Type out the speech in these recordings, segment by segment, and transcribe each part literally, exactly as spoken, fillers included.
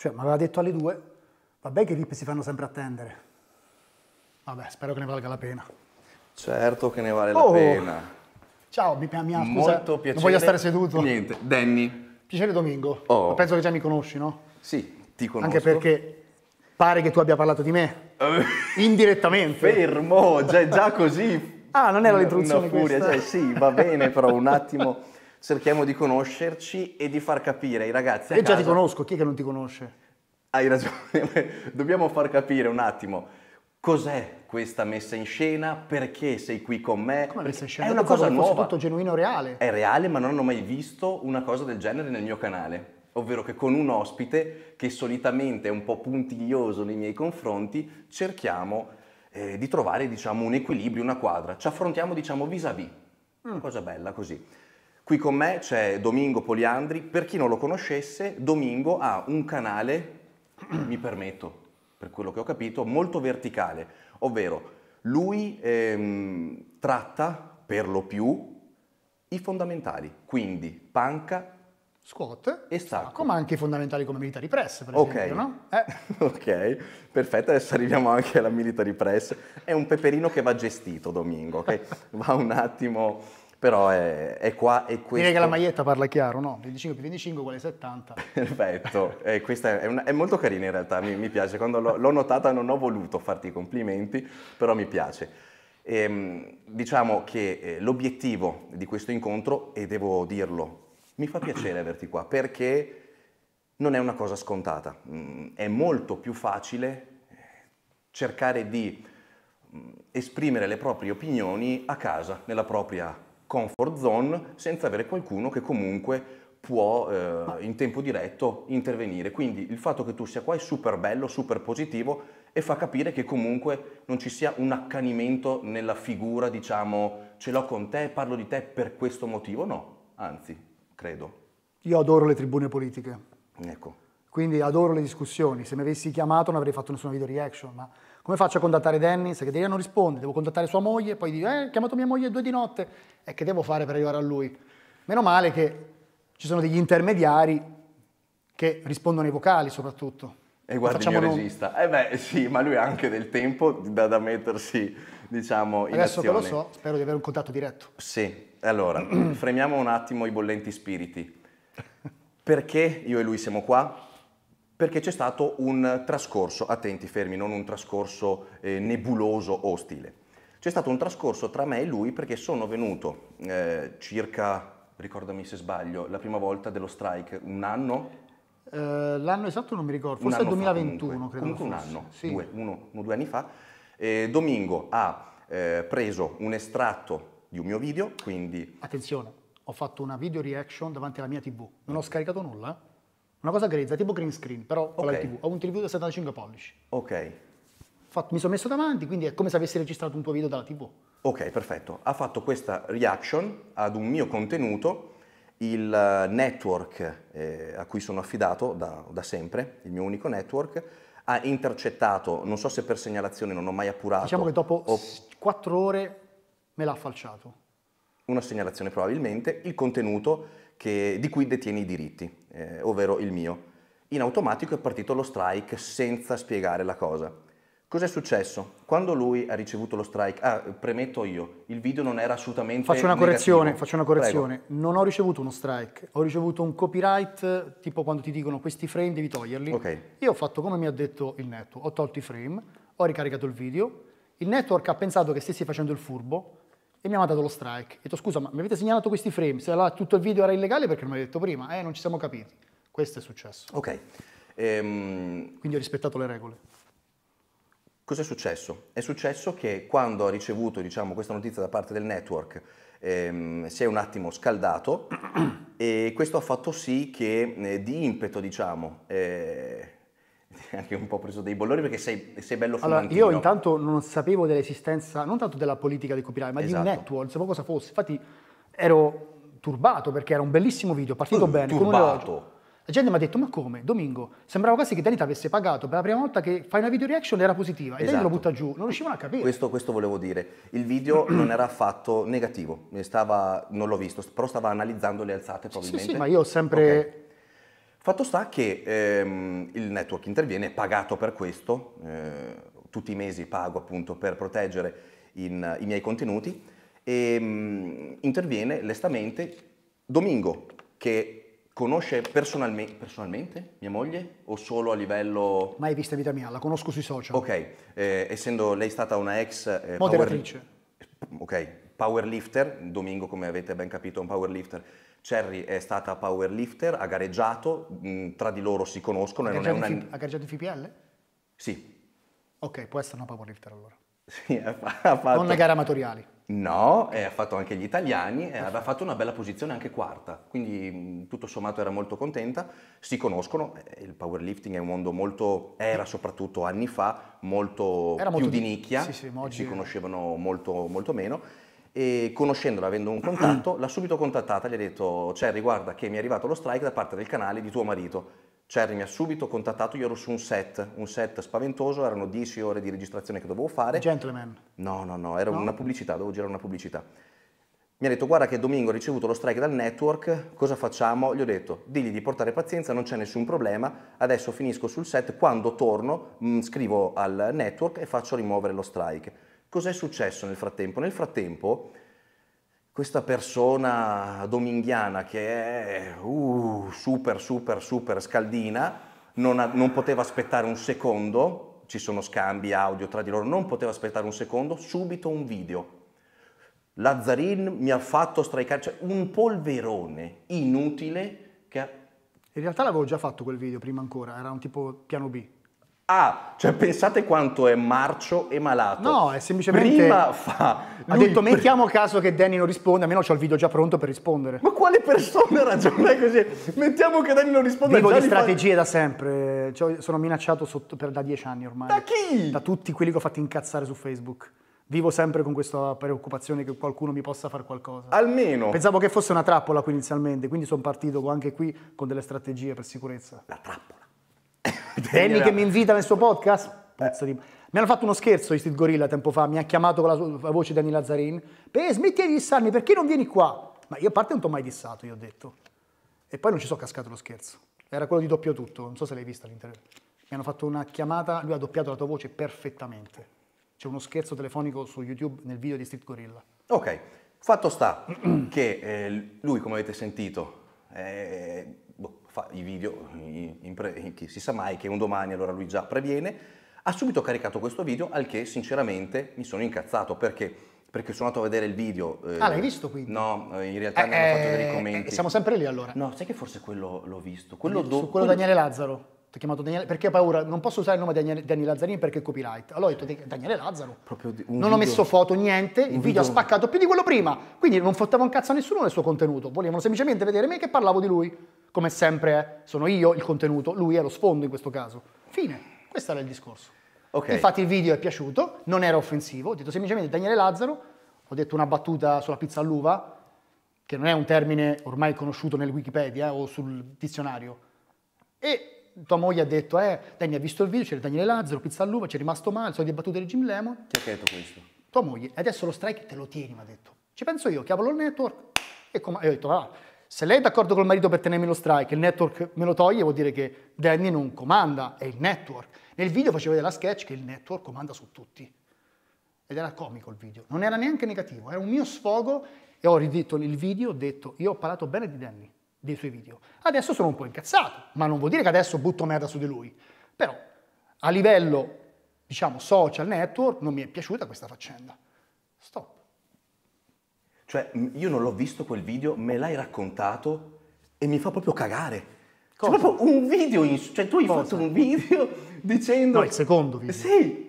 Cioè, mi aveva detto alle due, vabbè che i rip si fanno sempre attendere. Vabbè, spero che ne valga la pena. Certo che ne vale oh. la pena. Ciao, mi, mi ha scusa, molto piacere. Non voglio stare seduto. Niente, Danny. Piacere Domingo. Oh. Penso che già mi conosci, no? Sì, ti conosco. Anche perché pare che tu abbia parlato di me. Indirettamente. Fermo, già, già così. Ah, non era l'introduzione questa? Furia, cioè, sì, va bene, però un attimo... Cerchiamo di conoscerci e di far capire ai ragazzi a casa... Io già ti conosco, chi è che non ti conosce? Hai ragione, dobbiamo far capire un attimo cos'è questa messa in scena, perché sei qui con me. Come messa in scena? È una cosa nuova. È tutto genuino, reale. È reale, ma non hanno mai visto una cosa del genere nel mio canale. Ovvero che con un ospite, che solitamente è un po' puntiglioso nei miei confronti, cerchiamo eh, di trovare, diciamo, un equilibrio, una quadra. Ci affrontiamo, diciamo, vis-à-vis. Mm. Una cosa bella così. Qui con me c'è Domingo Poliandri. Per chi non lo conoscesse, Domingo ha un canale, mi permetto, per quello che ho capito, molto verticale, ovvero lui ehm, tratta per lo più i fondamentali, quindi panca, squat e stacco. stacco ma anche i fondamentali come military press, per okay. esempio, no? Eh. Ok, perfetto, adesso arriviamo anche alla military press. È un peperino che va gestito, Domingo, okay? Va un attimo... Però è, è qua e questo... Direi che la maglietta parla chiaro, no? venticinque più venticinque uguale settanta. Perfetto, eh, questa è, una, è molto carina in realtà, mi, mi piace. Quando l'ho notata non ho voluto farti i complimenti, però mi piace. E, diciamo che eh, l'obiettivo di questo incontro, e devo dirlo, mi fa piacere averti qua, perché non è una cosa scontata. È molto più facile cercare di esprimere le proprie opinioni a casa, nella propria comfort zone, senza avere qualcuno che comunque può eh, in tempo diretto intervenire. Quindi il fatto che tu sia qua è super bello, super positivo, e fa capire che comunque non ci sia un accanimento nella figura, diciamo, ce l'ho con te, parlo di te per questo motivo. No, anzi, credo. Io adoro le tribune politiche. Ecco. Quindi adoro le discussioni. Se mi avessi chiamato non avrei fatto nessuna video reaction, ma come faccio a contattare Danny? Se che non risponde, devo contattare sua moglie, poi dico, eh, ho chiamato mia moglie due di notte, e che devo fare per arrivare a lui? Meno male che ci sono degli intermediari che rispondono ai vocali soprattutto. E guarda il mio non... regista. Eh beh, sì, ma lui ha anche del tempo da, da mettersi, diciamo, in Adesso azione. Adesso che lo so, spero di avere un contatto diretto. Sì, allora, fremiamo un attimo i bollenti spiriti. Perché io e lui siamo qua? Perché c'è stato un trascorso, attenti fermi, non un trascorso eh, nebuloso o ostile. C'è stato un trascorso tra me e lui, perché sono venuto eh, circa, ricordami se sbaglio, la prima volta dello strike, un anno? Eh, l'anno esatto non mi ricordo, forse è il duemilaventuno, comunque. credo. Comunque un anno, sì. due, uno, uno, due anni fa. Eh, Domingo ha eh, preso un estratto di un mio video, quindi... Attenzione, ho fatto una video reaction davanti alla mia tivù, non ho scaricato nulla, eh? Una cosa grezza, tipo green screen, però con okay. la tivù. Ho un tivù da settantacinque pollici. Ok. Fatto, mi sono messo davanti, quindi è come se avessi registrato un tuo video dalla tivù. Ok, perfetto. Ha fatto questa reaction ad un mio contenuto. Il network eh, a cui sono affidato da, da sempre, il mio unico network, ha intercettato, non so se per segnalazione, non ho mai appurato. Diciamo che dopo ho... quattro ore me l'ha falciato. Una segnalazione probabilmente, il contenuto... Che, di cui detieni i diritti, eh, ovvero il mio. In automatico è partito lo strike senza spiegare la cosa. Cos'è successo? Quando lui ha ricevuto lo strike, ah, premetto io, il video non era assolutamente Faccio una negativo. correzione, faccio una correzione. Prego. Non ho ricevuto uno strike, ho ricevuto un copyright, tipo quando ti dicono questi frame devi toglierli. Okay. Io ho fatto come mi ha detto il network, ho tolto i frame, ho ricaricato il video, il network ha pensato che stessi facendo il furbo, e mi ha mandato lo strike. Ho detto, scusa, ma mi avete segnalato questi frame, se là, tutto il video era illegale, perché non mi avete detto prima? Eh, non ci siamo capiti. Questo è successo. Ok. Ehm... Quindi ho rispettato le regole. Cos'è successo? È successo che quando ho ricevuto, diciamo, questa notizia da parte del network, ehm, si è un attimo scaldato e questo ha fatto sì che eh, di impeto, diciamo, eh, anche un po' preso dei bollori, perché sei, sei bello fumantino. Allora, io intanto non sapevo dell'esistenza, non tanto della politica di copyright, ma esatto. di un network, non sapevo cosa fosse. Infatti ero turbato, perché era un bellissimo video, partito uh, bene. Turbato? Con la gente mi ha detto, ma come, Domingo? Sembrava quasi che Danny ti avesse pagato, per la prima volta che fai una video reaction era positiva, e esatto. Danny lo butta giù, non riuscivano a capire. Questo, questo volevo dire, il video non era affatto negativo, stava, non l'ho visto, però stava analizzando le alzate probabilmente. Sì, sì, ma io ho sempre... Okay. Fatto sta che ehm, il network interviene, è pagato per questo, eh, tutti i mesi pago appunto per proteggere in, i miei contenuti, e mh, interviene lestamente Domingo, che conosce personalmente, personalmente mia moglie o solo a livello... Mai vista vita mia, la conosco sui social. Ok, eh, essendo lei stata una ex... Eh, moderatrice. Power... Ok, powerlifter, Domingo come avete ben capito è un powerlifter. Cherry è stata powerlifter, ha gareggiato, mh, tra di loro si conoscono. Ha gareggiato, non è una... ha gareggiato in F P L? Sì. Ok, può essere una powerlifter allora. Sì, ha fatto... Non le gare amatoriali. No, okay. E ha fatto anche gli italiani, okay. E aveva fatto una bella posizione anche quarta, quindi tutto sommato era molto contenta. Si conoscono, il powerlifting è un mondo molto, era soprattutto anni fa, molto, era molto più di, di nicchia, sì, sì, oggi... si conoscevano molto, molto meno. E conoscendola, avendo un contatto, l'ha subito contattata, gli ha detto: Cherry, guarda che mi è arrivato lo strike da parte del canale di tuo marito. Cherry mi ha subito contattato, io ero su un set, un set spaventoso, erano dieci ore di registrazione che dovevo fare. Gentleman. No, no, no, era no. una pubblicità, dovevo girare una pubblicità. Mi ha detto: guarda che Domingo ha ricevuto lo strike dal network, cosa facciamo? Gli ho detto: digli di portare pazienza, non c'è nessun problema, adesso finisco sul set, quando torno mh, scrivo al network e faccio rimuovere lo strike. Cos'è successo nel frattempo? Nel frattempo questa persona dominghiana che è uh, super super super scaldina non, ha, non poteva aspettare un secondo, ci sono scambi audio tra di loro, non poteva aspettare un secondo, subito un video. Lazzarin mi ha fatto strikare, cioè un polverone inutile che ha... In realtà l'avevo già fatto quel video prima ancora, era un tipo piano B. Ah, cioè pensate quanto è marcio e malato. No, è semplicemente... Prima fa... Ha detto, mettiamo caso che Danny non risponda, almeno c'ho il video già pronto per rispondere. Ma quale persona ragiona così? Mettiamo che Danny non risponda. Vivo di strategie fa... da sempre, cioè, sono minacciato sotto per, da dieci anni ormai. Da chi? Da tutti quelli che ho fatto incazzare su Facebook. Vivo sempre con questa preoccupazione che qualcuno mi possa fare qualcosa. Almeno. Pensavo che fosse una trappola qui inizialmente, quindi sono partito anche qui con delle strategie per sicurezza. La trappola. Danny che mi invita nel suo podcast, pezzo di... mi hanno fatto uno scherzo di Street Gorilla tempo fa, mi ha chiamato con la, sua, la voce Danny Lazzarin, beh smetti di dissarmi, perché non vieni qua? Ma io a parte non ti ho mai dissato, io ho detto, e poi non ci sono cascato lo scherzo, era quello di doppio tutto, non so se l'hai vista all'interno, mi hanno fatto una chiamata, lui ha doppiato la tua voce perfettamente, c'è uno scherzo telefonico su YouTube nel video di Street Gorilla. Ok, fatto sta che eh, lui, come avete sentito, eh, fa i video, in, in pre, in, si sa mai che un domani allora lui già previene, ha subito caricato questo video, al che sinceramente mi sono incazzato, perché, perché sono andato a vedere il video. Eh, ah, l'hai visto quindi? No, in realtà eh, mi hanno fatto dei commenti. Eh, siamo sempre lì allora. No, sai che forse quello l'ho visto. Quello do, su quello, quello Daniele Lazzaro. Ti ho chiamato Daniele, perché ho paura, non posso usare il nome di Danny Lazzarin perché è copyright. Allora ho detto Daniele Lazzaro, proprio non video, ho messo foto, niente, il video, video ha spaccato più di quello prima, quindi non fotteva un cazzo a nessuno nel suo contenuto, volevano semplicemente vedere me che parlavo di lui, come sempre eh, sono io il contenuto, lui è lo sfondo in questo caso, fine, questo era il discorso. Okay. Infatti il video è piaciuto, non era offensivo, ho detto semplicemente Daniele Lazzaro, ho detto una battuta sulla pizza all'uva, che non è un termine ormai conosciuto nel Wikipedia o sul dizionario, e... tua moglie ha detto, eh, Danny ha visto il video, c'era Daniele Lazzaro, pizza all'uva, c'è rimasto male, sono di battute di Jim Lemon. Ti ha detto questo? Tua moglie, e adesso lo strike te lo tieni, mi ha detto. Ci penso io, chiamo il network e, e ho detto, ah, se lei è d'accordo col marito per tenermi lo strike, il network me lo toglie, vuol dire che Danny non comanda, è il network. Nel video facevo vedere la sketch che il network comanda su tutti. Ed era comico il video, non era neanche negativo, era un mio sfogo e ho ridetto il video, ho detto, io ho parlato bene di Danny, dei suoi video. Adesso sono un po' incazzato, ma non vuol dire che adesso butto merda su di lui. Però a livello, diciamo, social network non mi è piaciuta questa faccenda. Stop. Cioè, io non l'ho visto quel video, me l'hai raccontato e mi fa proprio cagare. Cosa? C'è proprio un video, in... cioè tu hai cosa? Fatto un video dicendo... No, il secondo video. Sì.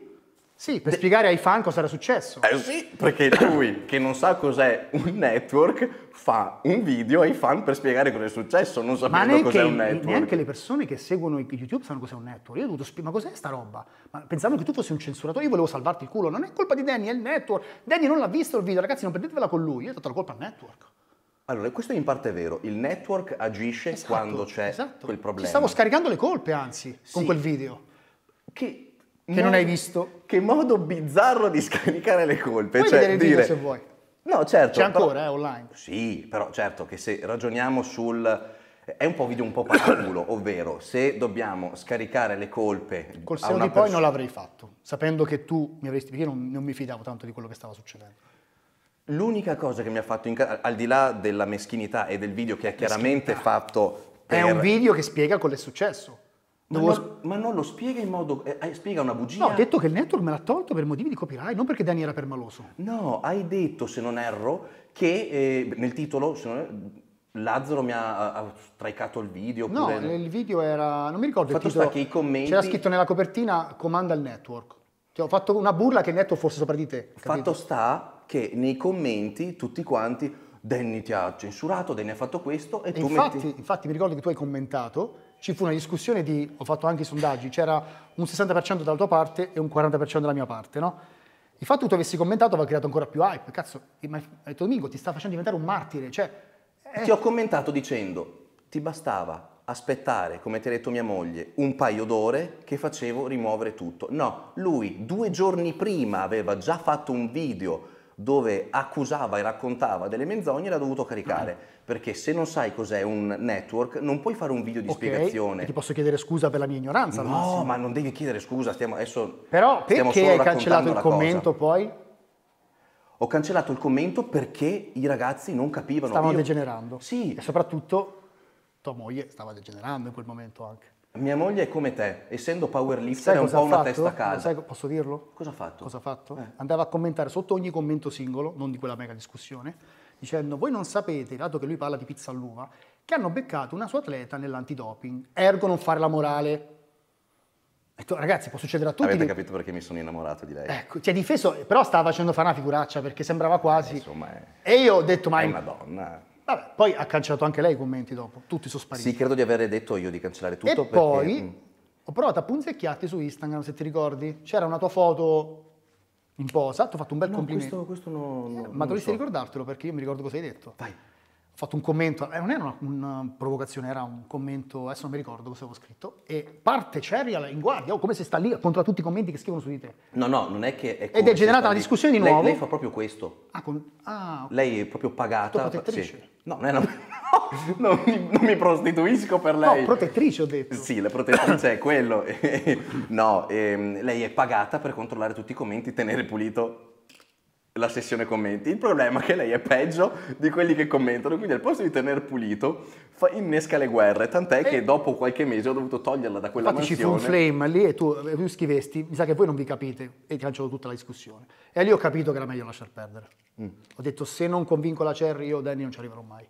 Sì, per De... spiegare ai fan cosa era successo. Eh sì, perché lui, che non sa cos'è un network, fa un video ai fan per spiegare cosa è successo, non sapendo cos'è un network. Ma neanche le persone che seguono YouTube sanno cos'è un network. Io ho dovuto spiegare, ma cos'è sta roba? Ma pensavo che tu fossi un censuratore, io volevo salvarti il culo. Non è colpa di Danny, è il network. Danny non l'ha visto il video, ragazzi, non prendetevela con lui. Io ho dato la colpa al network. Allora, questo è in parte vero. Il network agisce esatto, quando c'è esatto. quel problema. Ci stavo scaricando le colpe, anzi, sì. con quel video. Che... Che modo, non hai visto? Che modo bizzarro di scaricare le colpe. Puoi cioè, vedere il video dire... se vuoi. No, certo. C'è ancora, però, eh, online. Sì, però certo che se ragioniamo sul... È un po' video un po' paraculo, ovvero se dobbiamo scaricare le colpe... Col seno di poi non l'avrei fatto, sapendo che tu mi avresti... Perché io non, non mi fidavo tanto di quello che stava succedendo. L'unica cosa che mi ha fatto, in... al di là della meschinità e del video che è chiaramente meschinità. fatto... Per... È un video che spiega cosa è successo. Ma, Dovevo... non, ma non lo spiega in modo... Eh, spiega una bugia. No, ho detto che il network me l'ha tolto per motivi di copyright, non perché Danny era permaloso. No, hai detto, se non erro, che eh, nel titolo... Se non erro, Lazzaro mi ha, ha straicato il video? Oppure... No, il video era... non mi ricordo il titolo. Che i commenti... C'era scritto nella copertina comanda il network. Cioè, ho fatto una burla che il network fosse sopra di te. Capito? Fatto sta che nei commenti tutti quanti Danny ti ha censurato, Danny ha fatto questo e, e tu infatti, metti... Infatti mi ricordo che tu hai commentato, ci fu una discussione di... ho fatto anche i sondaggi, c'era un sessanta per cento dalla tua parte e un quaranta per cento dalla mia parte, no? Il fatto che tu avessi commentato aveva creato ancora più hype. Cazzo, ma hai detto Domingo ti sta facendo diventare un martire, cioè... Eh. Ti ho commentato dicendo, ti bastava aspettare, come ti ha detto mia moglie, un paio d'ore che facevo rimuovere tutto. No, lui due giorni prima aveva già fatto un video dove accusava e raccontava delle menzogne e l'ha dovuto caricare. Mm. Perché se non sai cos'è un network, non puoi fare un video di okay, spiegazione. Ti posso chiedere scusa per la mia ignoranza? No, ma non devi chiedere scusa, stiamo adesso... Però perché hai cancellato il commento poi? Ho cancellato il commento perché i ragazzi non capivano. Stavano Io... degenerando. Sì. E soprattutto tua moglie stava degenerando in quel momento anche. Mia moglie è come te, essendo powerlifter è un po' una testa a casa. Sai, posso dirlo? Cosa ha fatto? Cosa ha fatto? Eh. Andava a commentare sotto ogni commento singolo, non di quella mega discussione, dicendo voi non sapete, dato che lui parla di pizza all'uva, che hanno beccato una sua atleta nell'antidoping, ergo non fare la morale. Ragazzi, può succedere a tutti. Avete capito perché mi sono innamorato di lei. Ecco, ti ha difeso, però stava facendo fare una figuraccia perché sembrava quasi... Eh, insomma, è... E io ho detto, ma... È una donna. Vabbè, poi ha cancellato anche lei i commenti dopo, tutti sono spariti. Sì, credo di aver detto io di cancellare tutto. E perché... poi ho provato a punzecchiarti su Instagram, se ti ricordi. C'era una tua foto in posa, ti ho fatto un bel no, complimento. Questo, questo no, no, eh, ma dovresti so. ricordartelo perché io mi ricordo cosa hai detto. Vai. Ho fatto un commento, eh, non era una, una provocazione, era un commento, adesso non mi ricordo cosa avevo scritto, e parte Cherry in guardia, oh, come se sta lì contro tutti i commenti che scrivono su di te. No, no, non è che... È Ed è generata una discussione di nuovo. Lei, lei fa proprio questo. Ah, con, ah okay. Lei è proprio pagata. Protettrice. Sì. No, non, è una, no non, mi, non mi prostituisco per lei. No, protettrice ho detto. Sì, la protettrice è quello. No, ehm, lei è pagata per controllare tutti i commenti, tenere pulito la sessione commenti. Il problema è che lei è peggio di quelli che commentano, quindi al posto di tener pulito fa, innesca le guerre, tant'è che dopo qualche mese ho dovuto toglierla da quella mansione. Infatti ci fu un flame lì e tu, tu scrivesti, mi sa che voi non vi capite, e ti cancello tutta la discussione. E lì ho capito che era meglio lasciar perdere. Mm. Ho detto, se non convinco la Cherry io Danny non ci arriverò mai.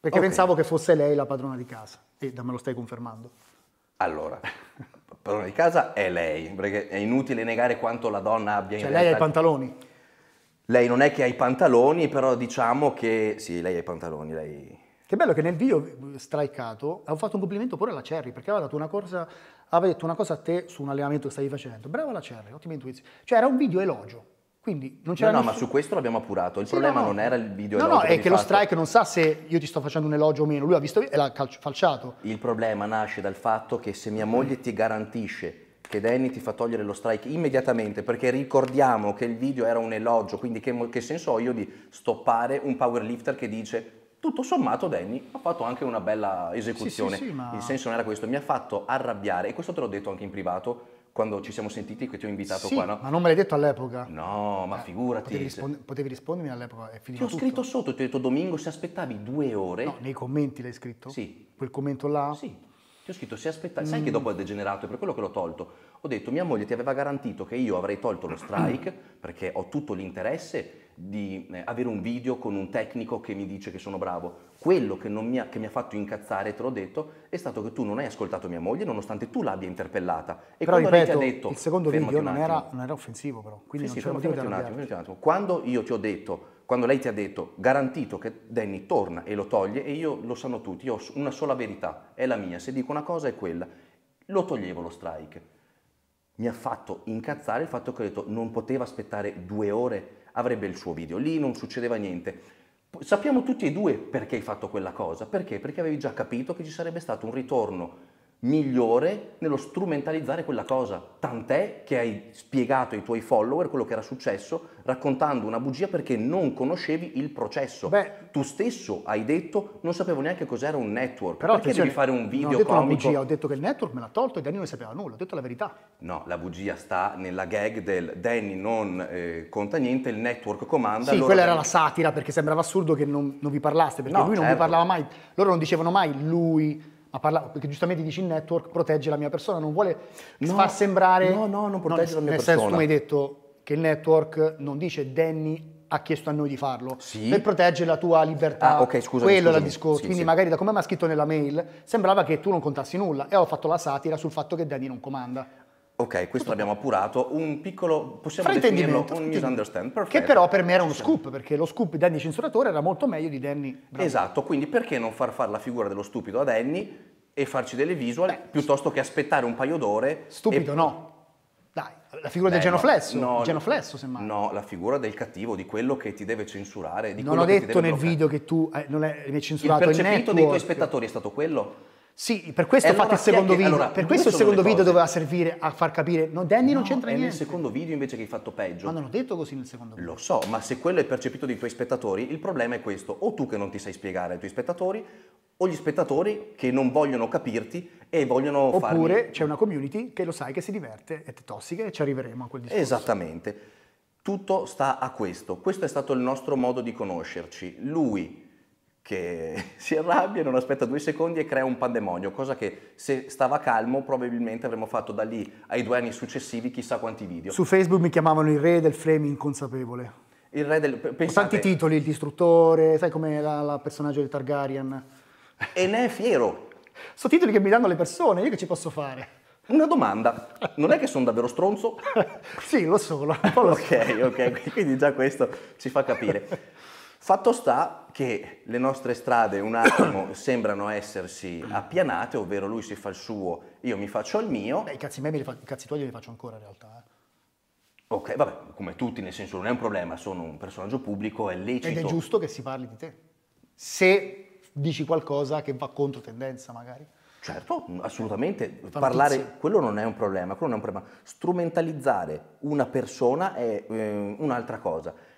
Perché okay. pensavo che fosse lei la padrona di casa, e me lo stai confermando. Allora... padrona di casa è lei, perché è inutile negare quanto la donna abbia in realtà. Cioè lei ha i pantaloni. Lei non è che ha i pantaloni, però diciamo che... Sì, lei ha i pantaloni, lei... Che bello che nel video straicato ho fatto un complimento pure alla Cherry, perché aveva, dato una cosa, aveva detto una cosa a te su un allenamento che stavi facendo. Brava la Cherry, ottima intuizione. Cioè era un video elogio, quindi non c'era... No, no, nessun... ma su questo l'abbiamo appurato. Il sì, problema no, non era il video no, elogio. No, no, è che fatto. Lo strike non sa se io ti sto facendo un elogio o meno. Lui ha visto e l'ha falciato. Il problema nasce dal fatto che se mia moglie ti garantisce... che Danny ti fa togliere lo strike immediatamente, perché ricordiamo che il video era un elogio, quindi che, che senso ho io di stoppare un powerlifter che dice tutto sommato Danny ha fatto anche una bella esecuzione. Sì, sì, sì, ma... Il senso non era questo, mi ha fatto arrabbiare, e questo te l'ho detto anche in privato quando ci siamo sentiti che ti ho invitato sì, qua, no? Ma non me l'hai detto all'epoca? No, ma eh, figurati. Potevi, rispond potevi rispondermi all'epoca, è finito. Ti ho tutto. scritto sotto, ti ho detto Domingo se aspettavi due ore... No, nei commenti l'hai scritto? Sì. Quel commento là? Sì. Ti ho scritto, se aspettavi, sai che dopo è degenerato, è per quello che l'ho tolto. Ho detto, mia moglie ti aveva garantito che io avrei tolto lo strike, perché ho tutto l'interesse di avere un video con un tecnico che mi dice che sono bravo. Quello che, non mi, ha, che mi ha fatto incazzare, te l'ho detto, è stato che tu non hai ascoltato mia moglie, nonostante tu l'abbia interpellata. E però, quando ripeto, lei ti ha detto... il secondo video non era, non era offensivo, però. Quindi sì, non sì, fermati un attimo, un attimo. Quando io ti ho detto... Quando lei ti ha detto, garantito che Danny torna e lo toglie, e io lo sanno tutti, io ho una sola verità, è la mia, se dico una cosa è quella, lo toglievo lo strike. Mi ha fatto incazzare il fatto che ho detto, non poteva aspettare due ore, avrebbe il suo video, lì non succedeva niente. Sappiamo tutti e due perché hai fatto quella cosa, perché? Perché avevi già capito che ci sarebbe stato un ritorno migliore nello strumentalizzare quella cosa, tant'è che hai spiegato ai tuoi follower quello che era successo raccontando una bugia perché non conoscevi il processo. Beh, tu stesso hai detto non sapevo neanche cos'era un network, però perché devi fare un video comico? Non ho detto una bugia, ho detto che il network me l'ha tolto e Danny non sapeva nulla, ho detto la verità. No, la bugia sta nella gag del Danny non eh, conta niente, il network comanda. Sì, quella era la satira perché sembrava assurdo che non, non vi parlaste, perché no, lui certo. non vi parlava mai, loro non dicevano mai lui... Parlare, perché giustamente dici il network protegge la mia persona, non vuole no, far sembrare... No, no, non protegge no, la mia nel persona. Nel senso, tu mi hai detto che il network non dice Danny ha chiesto a noi di farlo, sì. per proteggere la tua libertà. Ah, ok, scusa. Quello era il discorso. Sì, Quindi sì. magari da come mi ha scritto nella mail, sembrava che tu non contassi nulla e ho fatto la satira sul fatto che Danny non comanda. Ok, questo l'abbiamo appurato, un piccolo, possiamo definirlo un misunderstand, perfetto. Che però per me era uno scoop, perché lo scoop di Danny Censuratore era molto meglio di Danny Bravo. Esatto, quindi perché non far fare la figura dello stupido a Danny e farci delle visual, Beh, piuttosto che aspettare un paio d'ore... Stupido e... no, dai, la figura Beh, del genoflesso, no, il genoflesso semmai. No, la figura del cattivo, di quello che ti deve censurare, di non quello che ti deve bloccare. Non ho detto nel video che tu eh, non hai censurato il network. Il percepito dei tuoi spettatori è stato quello? Sì, per questo ho allora, fatto il secondo che, video, allora, per questo il secondo video doveva servire a far capire, no, Danny no, non c'entra niente. Nel secondo video invece che hai fatto peggio. Ma non ho detto così nel secondo video. Lo so, ma se quello è percepito dai tuoi spettatori, il problema è questo, o tu che non ti sai spiegare ai tuoi spettatori, o gli spettatori che non vogliono capirti e vogliono fare. Oppure farmi... c'è una community che lo sai che si diverte, è tossica e ci arriveremo a quel discorso. Esattamente, tutto sta a questo, questo è stato il nostro modo di conoscerci, lui... che si arrabbia, non aspetta due secondi e crea un pandemonio, cosa che se stava calmo probabilmente avremmo fatto da lì ai due anni successivi chissà quanti video. Su Facebook mi chiamavano il re del framing inconsapevole. Il re del... Pensate, tanti titoli, il distruttore, sai come la, la personaggio di Targaryen. E ne è fiero. Sono titoli che mi danno le persone, io che ci posso fare? Una domanda, non è che sono davvero stronzo? Sì, lo so. Lo ok, ok, quindi già questo ci fa capire. Fatto sta che le nostre strade un attimo sembrano essersi appianate, ovvero lui si fa il suo, io mi faccio il mio. Beh, i cazzi miei, i cazzi tuoi li faccio ancora in realtà. Eh. Ok, vabbè, come tutti, nel senso non è un problema, sono un personaggio pubblico, è lecito. Ed è giusto che si parli di te, se dici qualcosa che va contro tendenza magari. Certo, assolutamente, parlare, quello non è un problema, quello non è un problema. Strumentalizzare una persona è eh, un'altra cosa.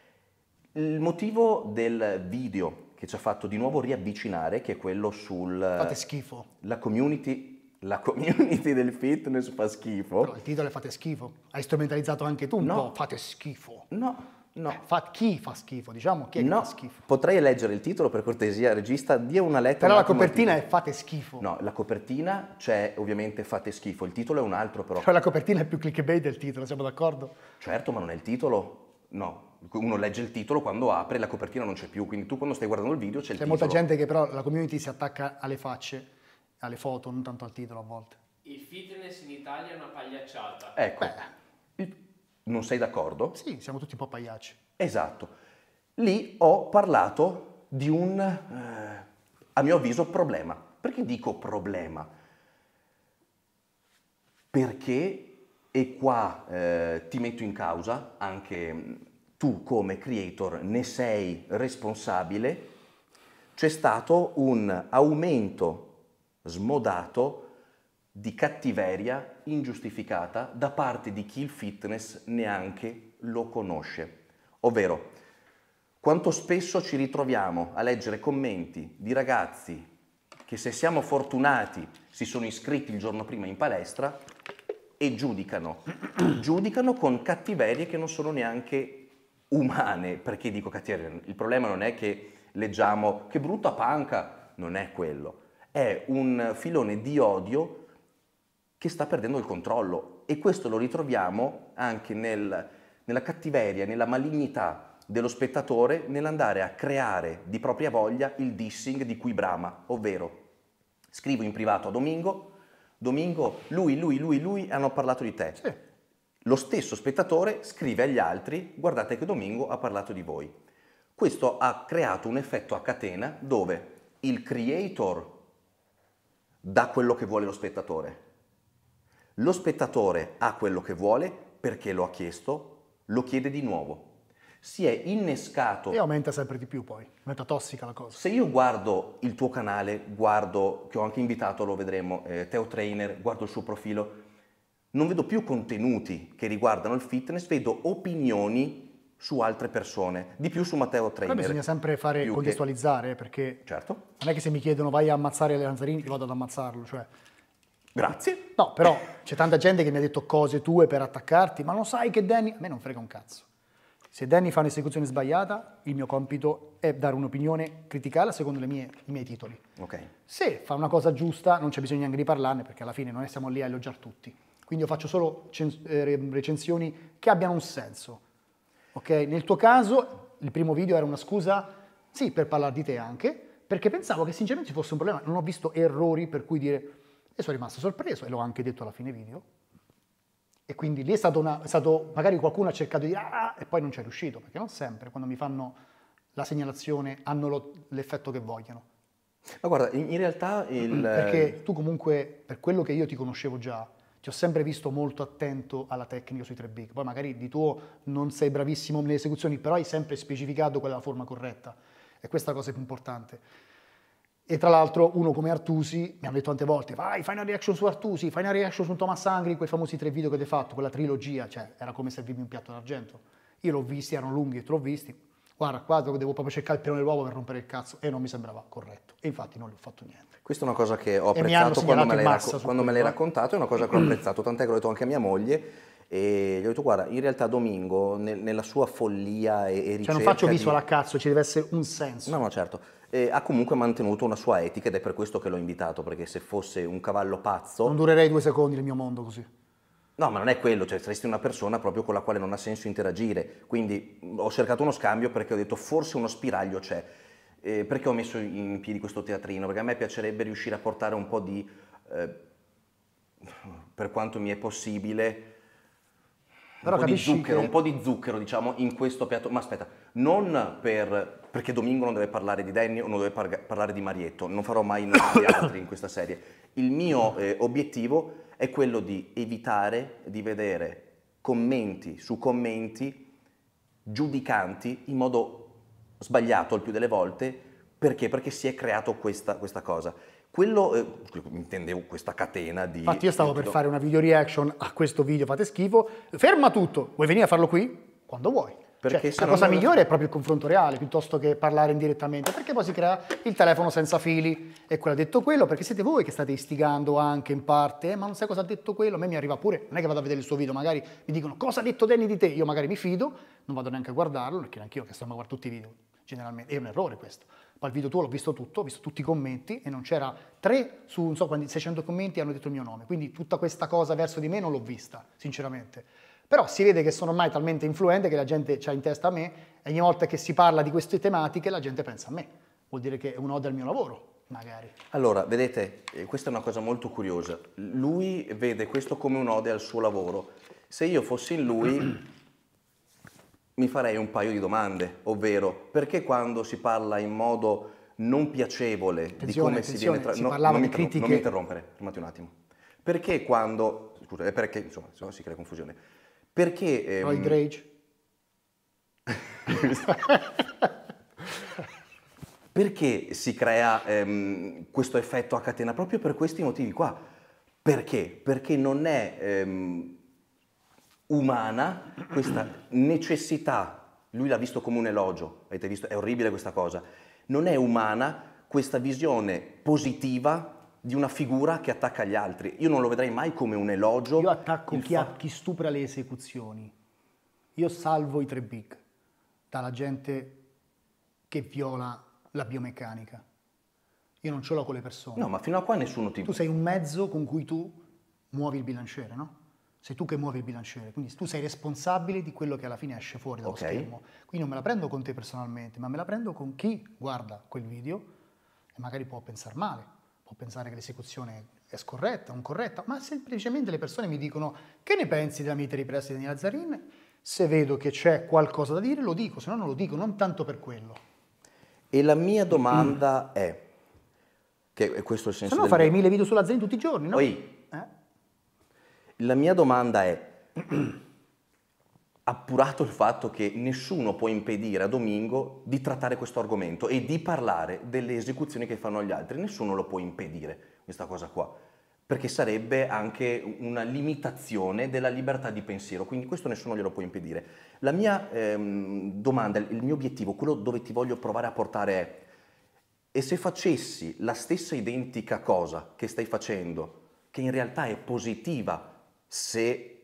Il motivo del video che ci ha fatto di nuovo riavvicinare, che è quello sul... Fate schifo. La community, la community del fitness fa schifo. Però il titolo è Fate schifo. Hai strumentalizzato anche tu un no. po'. Fate schifo. No, no. Fa, chi fa schifo? Diciamo chi è no. che fa schifo. Potrei leggere il titolo per cortesia, regista, dia una lettera. Però la copertina è Fate schifo. No, la copertina c'è ovviamente Fate schifo, il titolo è un altro però. Però la copertina è più clickbait del titolo, siamo d'accordo? Certo, ma non è il titolo. No. Uno legge il titolo, quando apre la copertina non c'è più, quindi tu quando stai guardando il video c'è il titolo. C'è molta gente che però la community si attacca alle facce, alle foto, non tanto al titolo a volte. Il fitness in Italia è una pagliacciata. Ecco, Beh. non sei d'accordo? Sì, siamo tutti un po' pagliacci. Esatto. Lì ho parlato di un, eh, a mio avviso, problema. Perché dico problema? Perché, e qua eh, ti metto in causa anche... tu come creator ne sei responsabile, c'è stato un aumento smodato di cattiveria ingiustificata da parte di chi il fitness neanche lo conosce. Ovvero, quanto spesso ci ritroviamo a leggere commenti di ragazzi che, se siamo fortunati, si sono iscritti il giorno prima in palestra e giudicano. Giudicano con cattiverie che non sono neanche... umane, perché dico cattiveria? Il problema non è che leggiamo che brutta panca, non è quello, è un filone di odio che sta perdendo il controllo e questo lo ritroviamo anche nel, nella cattiveria, nella malignità dello spettatore nell'andare a creare di propria voglia il dissing di cui brama, ovvero scrivo in privato a Domingo, Domingo, lui, lui, lui, lui hanno parlato di te. Sì. Lo stesso spettatore scrive agli altri, guardate che Domingo ha parlato di voi. Questo ha creato un effetto a catena dove il creator dà quello che vuole lo spettatore. Lo spettatore ha quello che vuole perché lo ha chiesto, lo chiede di nuovo. si è innescato... E aumenta sempre di più poi, diventa tossica la cosa. Se io guardo il tuo canale, guardo, che ho anche invitato, lo vedremo, eh, Teo Trainer, guardo il suo profilo, non vedo più contenuti che riguardano il fitness, vedo opinioni su altre persone, di più su Matteo Trainer. Però bisogna sempre fare contestualizzare, che... perché certo. non è che se mi chiedono vai a ammazzare Lazzarin, io vado ad ammazzarlo, cioè... Grazie. No, però c'è tanta gente che mi ha detto cose tue per attaccarti, ma lo sai che Danny... A me non frega un cazzo. Se Danny fa un'esecuzione sbagliata, il mio compito è dare un'opinione, criticarla secondo le mie, i miei titoli. Okay. Se fa una cosa giusta, non c'è bisogno neanche di parlarne, perché alla fine non siamo lì a elogiare tutti. Quindi io faccio solo recensioni che abbiano un senso. Okay? Nel tuo caso, il primo video era una scusa, sì, per parlare di te anche, perché pensavo che sinceramente ci fosse un problema. Non ho visto errori per cui dire... E sono rimasto sorpreso, e l'ho anche detto alla fine video. E quindi lì è stato, una, è stato magari qualcuno ha cercato di dire ah, e poi non ci è riuscito, perché non sempre, quando mi fanno la segnalazione, hanno l'effetto che vogliono. Ma guarda, in realtà il... Perché tu comunque, per quello che io ti conoscevo già, ti ho sempre visto molto attento alla tecnica sui tre big. Poi magari di tuo non sei bravissimo nelle esecuzioni, però hai sempre specificato quella forma corretta. E questa cosa è più importante. E tra l'altro uno come Artusi, mi hanno detto tante volte, vai, fai una reaction su Artusi, fai una reaction su Thomas Angry, quei famosi tre video che ti hai fatto, quella trilogia, cioè era come servirmi un piatto d'argento. Io l'ho visti, erano lunghi, te l'ho visti. Guarda, qua devo proprio cercare il piano dell'uovo per rompere il cazzo e non mi sembrava corretto. E infatti non l'ho fatto niente. Questa è una cosa che ho apprezzato quando me l'hai racco raccontato, è una cosa che ho apprezzato, tant'è che l'ho detto anche a mia moglie, e gli ho detto guarda, in realtà Domingo nel, nella sua follia e, e ricerca, cioè non faccio visual di... a cazzo, ci deve essere un senso. No no certo, eh, ha comunque mantenuto una sua etica ed è per questo che l'ho invitato, perché se fosse un cavallo pazzo non durerei due secondi nel mio mondo così. No, ma non è quello, cioè saresti una persona proprio con la quale non ha senso interagire, quindi ho cercato uno scambio, perché ho detto forse uno spiraglio c'è, eh, perché ho messo in piedi questo teatrino, perché a me piacerebbe riuscire a portare un po' di eh, per quanto mi è possibile. Un po' di zucchero, che... un po' di zucchero, diciamo, in questo piatto. Ma aspetta, non per, perché Domingo non deve parlare di Danny o non deve par parlare di Marietto, non farò mai gli altri in questa serie. Il mio eh, obiettivo è quello di evitare di vedere commenti su commenti giudicanti in modo sbagliato il più delle volte. Perché? Perché si è creato questa, questa cosa. Quello, eh, intendevo questa catena di... Infatti io stavo per fare una video reaction a questo video, fate schifo, ferma tutto, vuoi venire a farlo qui? Quando vuoi. Perché cioè, la cosa migliore lo... è proprio il confronto reale, piuttosto che parlare indirettamente, perché poi si crea il telefono senza fili, e quello ha detto quello, perché siete voi che state istigando anche in parte, eh, ma non sai cosa ha detto quello, a me mi arriva pure, non è che vado a vedere il suo video, magari mi dicono cosa ha detto Danny di te, io magari mi fido, non vado neanche a guardarlo, perché neanche io che sto a guardare tutti i video, generalmente, è un errore questo. Poi il video tuo l'ho visto tutto, ho visto tutti i commenti e non c'era tre su non so quanti seicento commenti hanno detto il mio nome, quindi tutta questa cosa verso di me non l'ho vista, sinceramente. Però si vede che sono ormai talmente influente che la gente c'ha in testa a me e ogni volta che si parla di queste tematiche la gente pensa a me. Vuol dire che è un odio al mio lavoro, magari. Allora, vedete, questa è una cosa molto curiosa. Lui vede questo come un odio al suo lavoro. Se io fossi in lui... mi farei un paio di domande, ovvero perché quando si parla in modo non piacevole attenzione, di come si viene trattato... No, non, mi critiche... non mi interrompere, fermati un attimo. Perché quando... Scusa, perché, insomma, no, si crea confusione. Perché... Ehm... Roy Drage. Perché si crea ehm, questo effetto a catena? Proprio per questi motivi qua. Perché? Perché non è... Ehm, umana questa necessità, lui l'ha visto come un elogio, avete visto, è orribile questa cosa, non è umana questa visione positiva di una figura che attacca gli altri, io non lo vedrei mai come un elogio. Io attacco chi, ha, chi stupra le esecuzioni, io salvo i tre big dalla gente che viola la biomeccanica, io non ce l'ho con le persone. No, ma fino a qua nessuno ti... Tu sei un mezzo con cui tu muovi il bilanciere, no? Sei tu che muovi il bilanciere, quindi tu sei responsabile di quello che alla fine esce fuori dallo okay. schermo. Quindi non me la prendo con te personalmente, ma me la prendo con chi guarda quel video e magari può pensare male, può pensare che l'esecuzione è scorretta, non corretta, ma semplicemente le persone mi dicono che ne pensi della mia ripresa di Danny Lazzarin? Se vedo che c'è qualcosa da dire lo dico, se no non lo dico, non tanto per quello. E la mia domanda mm. è, che questo è il senso se no farei mio... mille video su Lazzarin tutti i giorni, no? Oi. La mia domanda è, appurato il fatto che nessuno può impedire a Domingo di trattare questo argomento e di parlare delle esecuzioni che fanno gli altri, nessuno lo può impedire, questa cosa qua, perché sarebbe anche una limitazione della libertà di pensiero, quindi questo nessuno glielo può impedire. La mia ehm, domanda, il mio obiettivo, quello dove ti voglio provare a portare è: e se facessi la stessa identica cosa che stai facendo, che in realtà è positiva se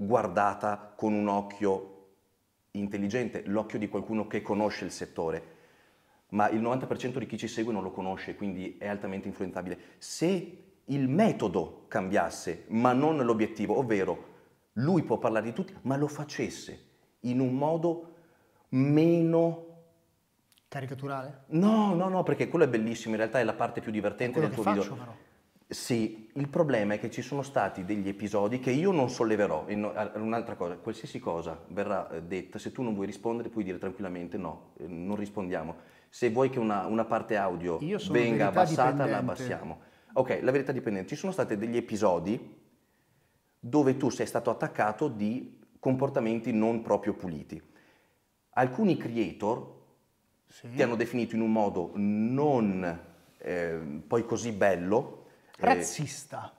guardata con un occhio intelligente, l'occhio di qualcuno che conosce il settore, ma il novanta per cento di chi ci segue non lo conosce, quindi è altamente influenzabile. Se il metodo cambiasse, ma non l'obiettivo, ovvero lui può parlare di tutti, ma lo facesse in un modo meno... caricaturale? No, no, no, perché quello è bellissimo, in realtà è la parte più divertente del tuo video. È quello che faccio, però. Sì, il problema è che ci sono stati degli episodi che io non solleverò. Un'altra cosa, qualsiasi cosa verrà detta, se tu non vuoi rispondere puoi dire tranquillamente no, non rispondiamo. Se vuoi che una, una parte audio venga abbassata, dipendente. La abbassiamo. Ok, la verità dipendente. Ci sono stati degli episodi dove tu sei stato attaccato di comportamenti non proprio puliti. Alcuni creator sì. ti hanno definito in un modo non eh, poi così bello, razzista,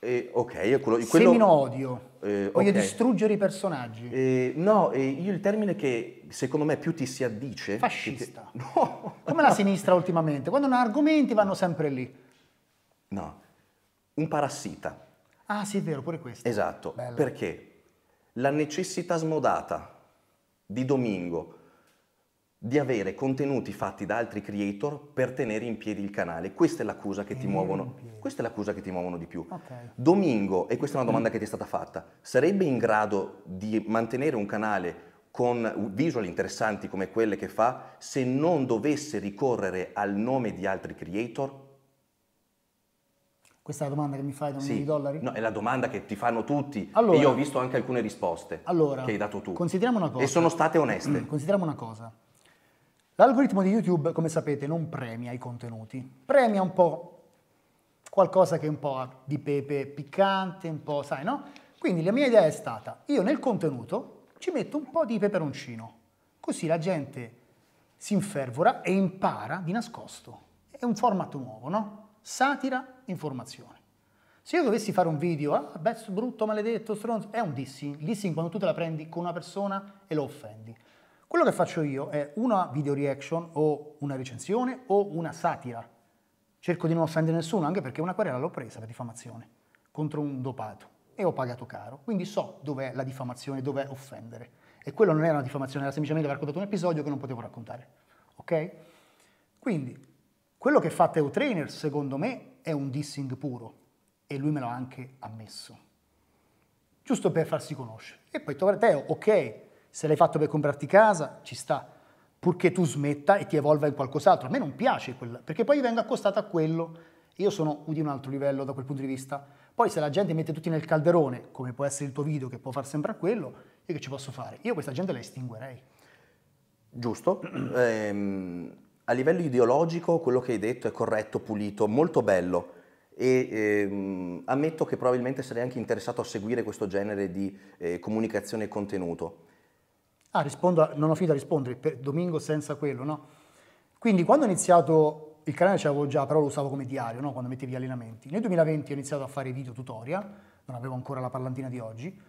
eh, ok, quello, quello, semino odio, eh, voglio okay. distruggere i personaggi, eh, no, eh, io il termine che secondo me più ti si addice, fascista, che... no. Come la sinistra ultimamente, quando hanno argomenti vanno sempre lì, no, un parassita, ah sì è vero pure questo, esatto, bello. Perché la necessità smodata di Domingo di avere contenuti fatti da altri creator per tenere in piedi il canale. Questa è l'accusa che, che ti muovono di più. Okay. Domingo, e questa è una domanda che ti è stata fatta, sarebbe in grado di mantenere un canale con visual interessanti come quelle che fa se non dovesse ricorrere al nome di altri creator? Questa è la domanda che mi fai da un milione di dollari? No, è la domanda che ti fanno tutti. Allora, e io ho visto anche alcune risposte allora, che hai dato tu. Consideriamo una cosa. E sono state oneste. Consideriamo una cosa. L'algoritmo di YouTube, come sapete, non premia i contenuti, premia un po' qualcosa che è un po' di pepe piccante, un po', sai, no? Quindi la mia idea è stata, io nel contenuto ci metto un po' di peperoncino, così la gente si infervora e impara di nascosto. È un format nuovo, no? Satira, informazione. Se io dovessi fare un video, ah, beh, brutto, maledetto, stronzo, è un dissing. Dissing quando tu te la prendi con una persona e lo offendi. Quello che faccio io è una video reaction o una recensione o una satira. Cerco di non offendere nessuno, anche perché una querela l'ho presa per diffamazione contro un dopato e ho pagato caro. Quindi so dov'è la diffamazione, dov'è offendere. E quello non era una diffamazione, era semplicemente aver raccontato un episodio che non potevo raccontare. Ok? Quindi, quello che fa Teo Trainer, secondo me, è un dissing puro. E lui me l'ha anche ammesso. Giusto per farsi conoscere. E poi Teo, ok... se l'hai fatto per comprarti casa, ci sta, purché tu smetta e ti evolva in qualcos'altro. A me non piace quella, perché poi vengo accostata a quello. Io sono di un altro livello da quel punto di vista. Poi se la gente mette tutti nel calderone, come può essere il tuo video, che può far sembrare quello, io che ci posso fare? Io questa gente la estinguerei. Giusto. eh, a livello ideologico quello che hai detto è corretto, pulito, molto bello. E ehm, ammetto che probabilmente sarei anche interessato a seguire questo genere di eh, comunicazione e contenuto. Ah, rispondo a, non ho finito a rispondere, per Domingo senza quello, no? Quindi quando ho iniziato, il canale ce l'avevo già, però lo usavo come diario, no? Quando mettevi allenamenti. Nel duemilaventi ho iniziato a fare video tutorial, non avevo ancora la parlantina di oggi.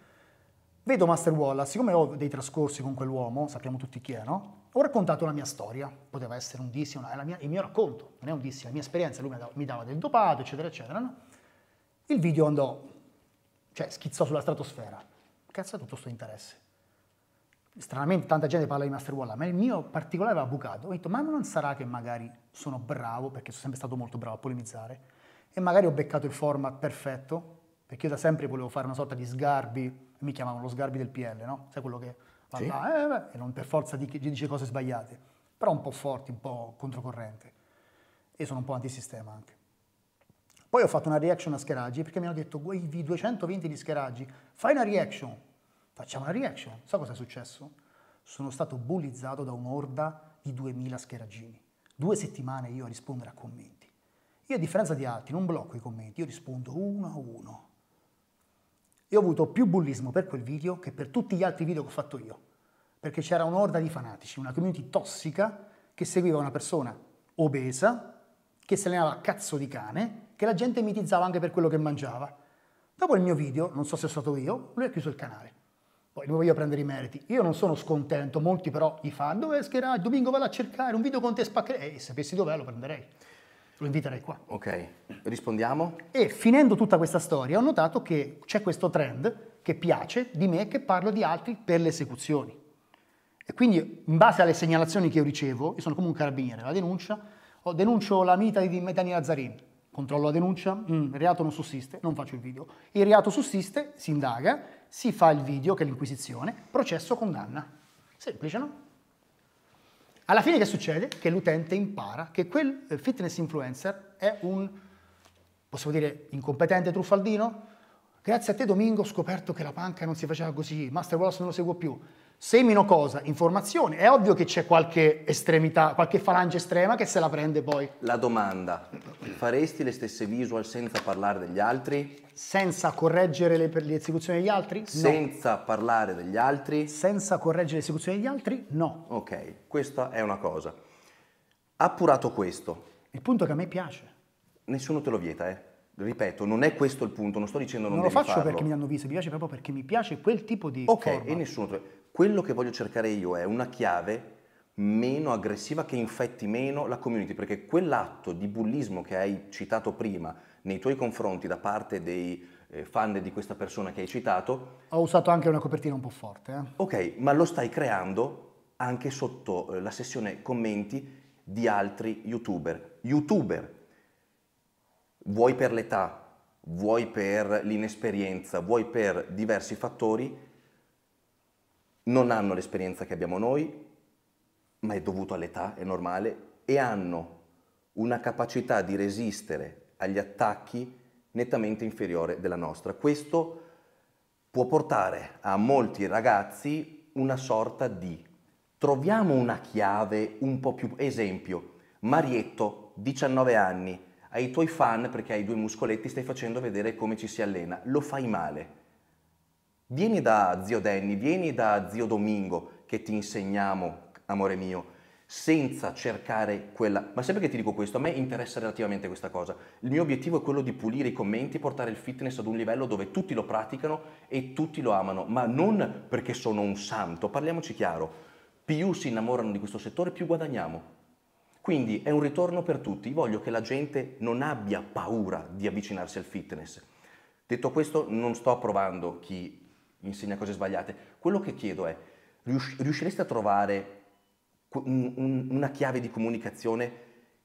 Vedo Master Wallace, siccome ho dei trascorsi con quell'uomo, sappiamo tutti chi è, no? Ho raccontato la mia storia, poteva essere un dissi, una, la mia, il mio racconto, non è un dissi, la mia esperienza, lui mi dava, mi dava del dopato, eccetera, eccetera, no? Il video andò, cioè schizzò sulla stratosfera. Cazzo tutto sto interesse. Stranamente tanta gente parla di Master Wallace, ma il mio particolare aveva bucato. Ho detto, ma non sarà che magari sono bravo, perché sono sempre stato molto bravo a polemizzare, e magari ho beccato il format perfetto, perché io da sempre volevo fare una sorta di sgarbi, mi chiamavano lo sgarbi del P L, no? Sai quello che va sì. là, eh, e non per forza dice cose sbagliate, però un po' forti, un po' controcorrente. E sono un po' antisistema anche. Poi ho fatto una reaction a Scheraggi, perché mi hanno detto, guai duecentoventi di Scheraggi, fai una reaction. Facciamo una reaction. So cosa è successo? Sono stato bullizzato da un'orda di duemila scheraggini. Due settimane io a rispondere a commenti. Io a differenza di altri non blocco i commenti, io rispondo uno a uno. Io ho avuto più bullismo per quel video che per tutti gli altri video che ho fatto io, perché c'era un'orda di fanatici, una community tossica che seguiva una persona obesa, che si allenava a cazzo di cane, che la gente mitizzava anche per quello che mangiava. Dopo il mio video, non so se è stato io, lui ha chiuso il canale. Poi non voglio prendere i meriti. Io non sono scontento, molti però gli fanno: dove Scheraggi? Domingo, vado a cercare un video con te, spaccherei. E sapessi dov'è lo prenderei, lo inviterei qua. Ok, rispondiamo. E finendo tutta questa storia ho notato che c'è questo trend che piace di me, che parlo di altri per le esecuzioni. E quindi in base alle segnalazioni che io ricevo, io sono come un carabiniere, la denuncia, oh, denuncio la mita di Danny Lazzarin. Controllo la denuncia, mm, il reato non sussiste, non faccio il video. Il reato sussiste, si indaga, si fa il video, che è l'inquisizione, processo, condanna. Semplice, no? Alla fine che succede? Che l'utente impara che quel fitness influencer è un, possiamo dire, incompetente truffaldino. Grazie a te Domingo ho scoperto che la panca non si faceva così, Master Wallace non lo seguo più. Semino cosa? Informazione. È ovvio che c'è qualche estremità, qualche falange estrema che se la prende poi. La domanda: faresti le stesse visual senza parlare degli altri? Senza correggere le, le esecuzioni degli altri? No. Senza parlare degli altri? Senza correggere le esecuzioni degli altri? No. Ok, questa è una cosa. Appurato questo. Il punto è che a me piace. Nessuno te lo vieta, eh. Ripeto, non è questo il punto, non sto dicendo non, non devi farlo. Non lo faccio perché mi hanno visto, mi piace proprio perché mi piace quel tipo di Ok, format. E nessuno te... Quello che voglio cercare io è una chiave meno aggressiva, che infetti meno la community, perché quell'atto di bullismo che hai citato prima nei tuoi confronti da parte dei eh, fan di questa persona che hai citato... Ho usato anche una copertina un po' forte. Eh. Ok, ma lo stai creando anche sotto eh, la sessione commenti di altri youtuber. Youtuber, vuoi per l'età, vuoi per l'inesperienza, vuoi per diversi fattori... non hanno l'esperienza che abbiamo noi, ma è dovuto all'età, è normale, e hanno una capacità di resistere agli attacchi nettamente inferiore della nostra. Questo può portare a molti ragazzi una sorta di... troviamo una chiave un po' più... Esempio, Marietto, diciannove anni, ai tuoi fan, perché hai due muscoletti, stai facendo vedere come ci si allena, lo fai male. Vieni da zio Danny, vieni da zio Domingo che ti insegniamo, amore mio, senza cercare quella... Ma sempre che ti dico questo, a me interessa relativamente questa cosa. Il mio obiettivo è quello di pulire i commenti, portare il fitness ad un livello dove tutti lo praticano e tutti lo amano, ma non perché sono un santo, parliamoci chiaro. Più si innamorano di questo settore, più guadagniamo. Quindi è un ritorno per tutti. Voglio che la gente non abbia paura di avvicinarsi al fitness. Detto questo, non sto approvando chi... insegna cose sbagliate. Quello che chiedo è: riusciresti a trovare un, un, una chiave di comunicazione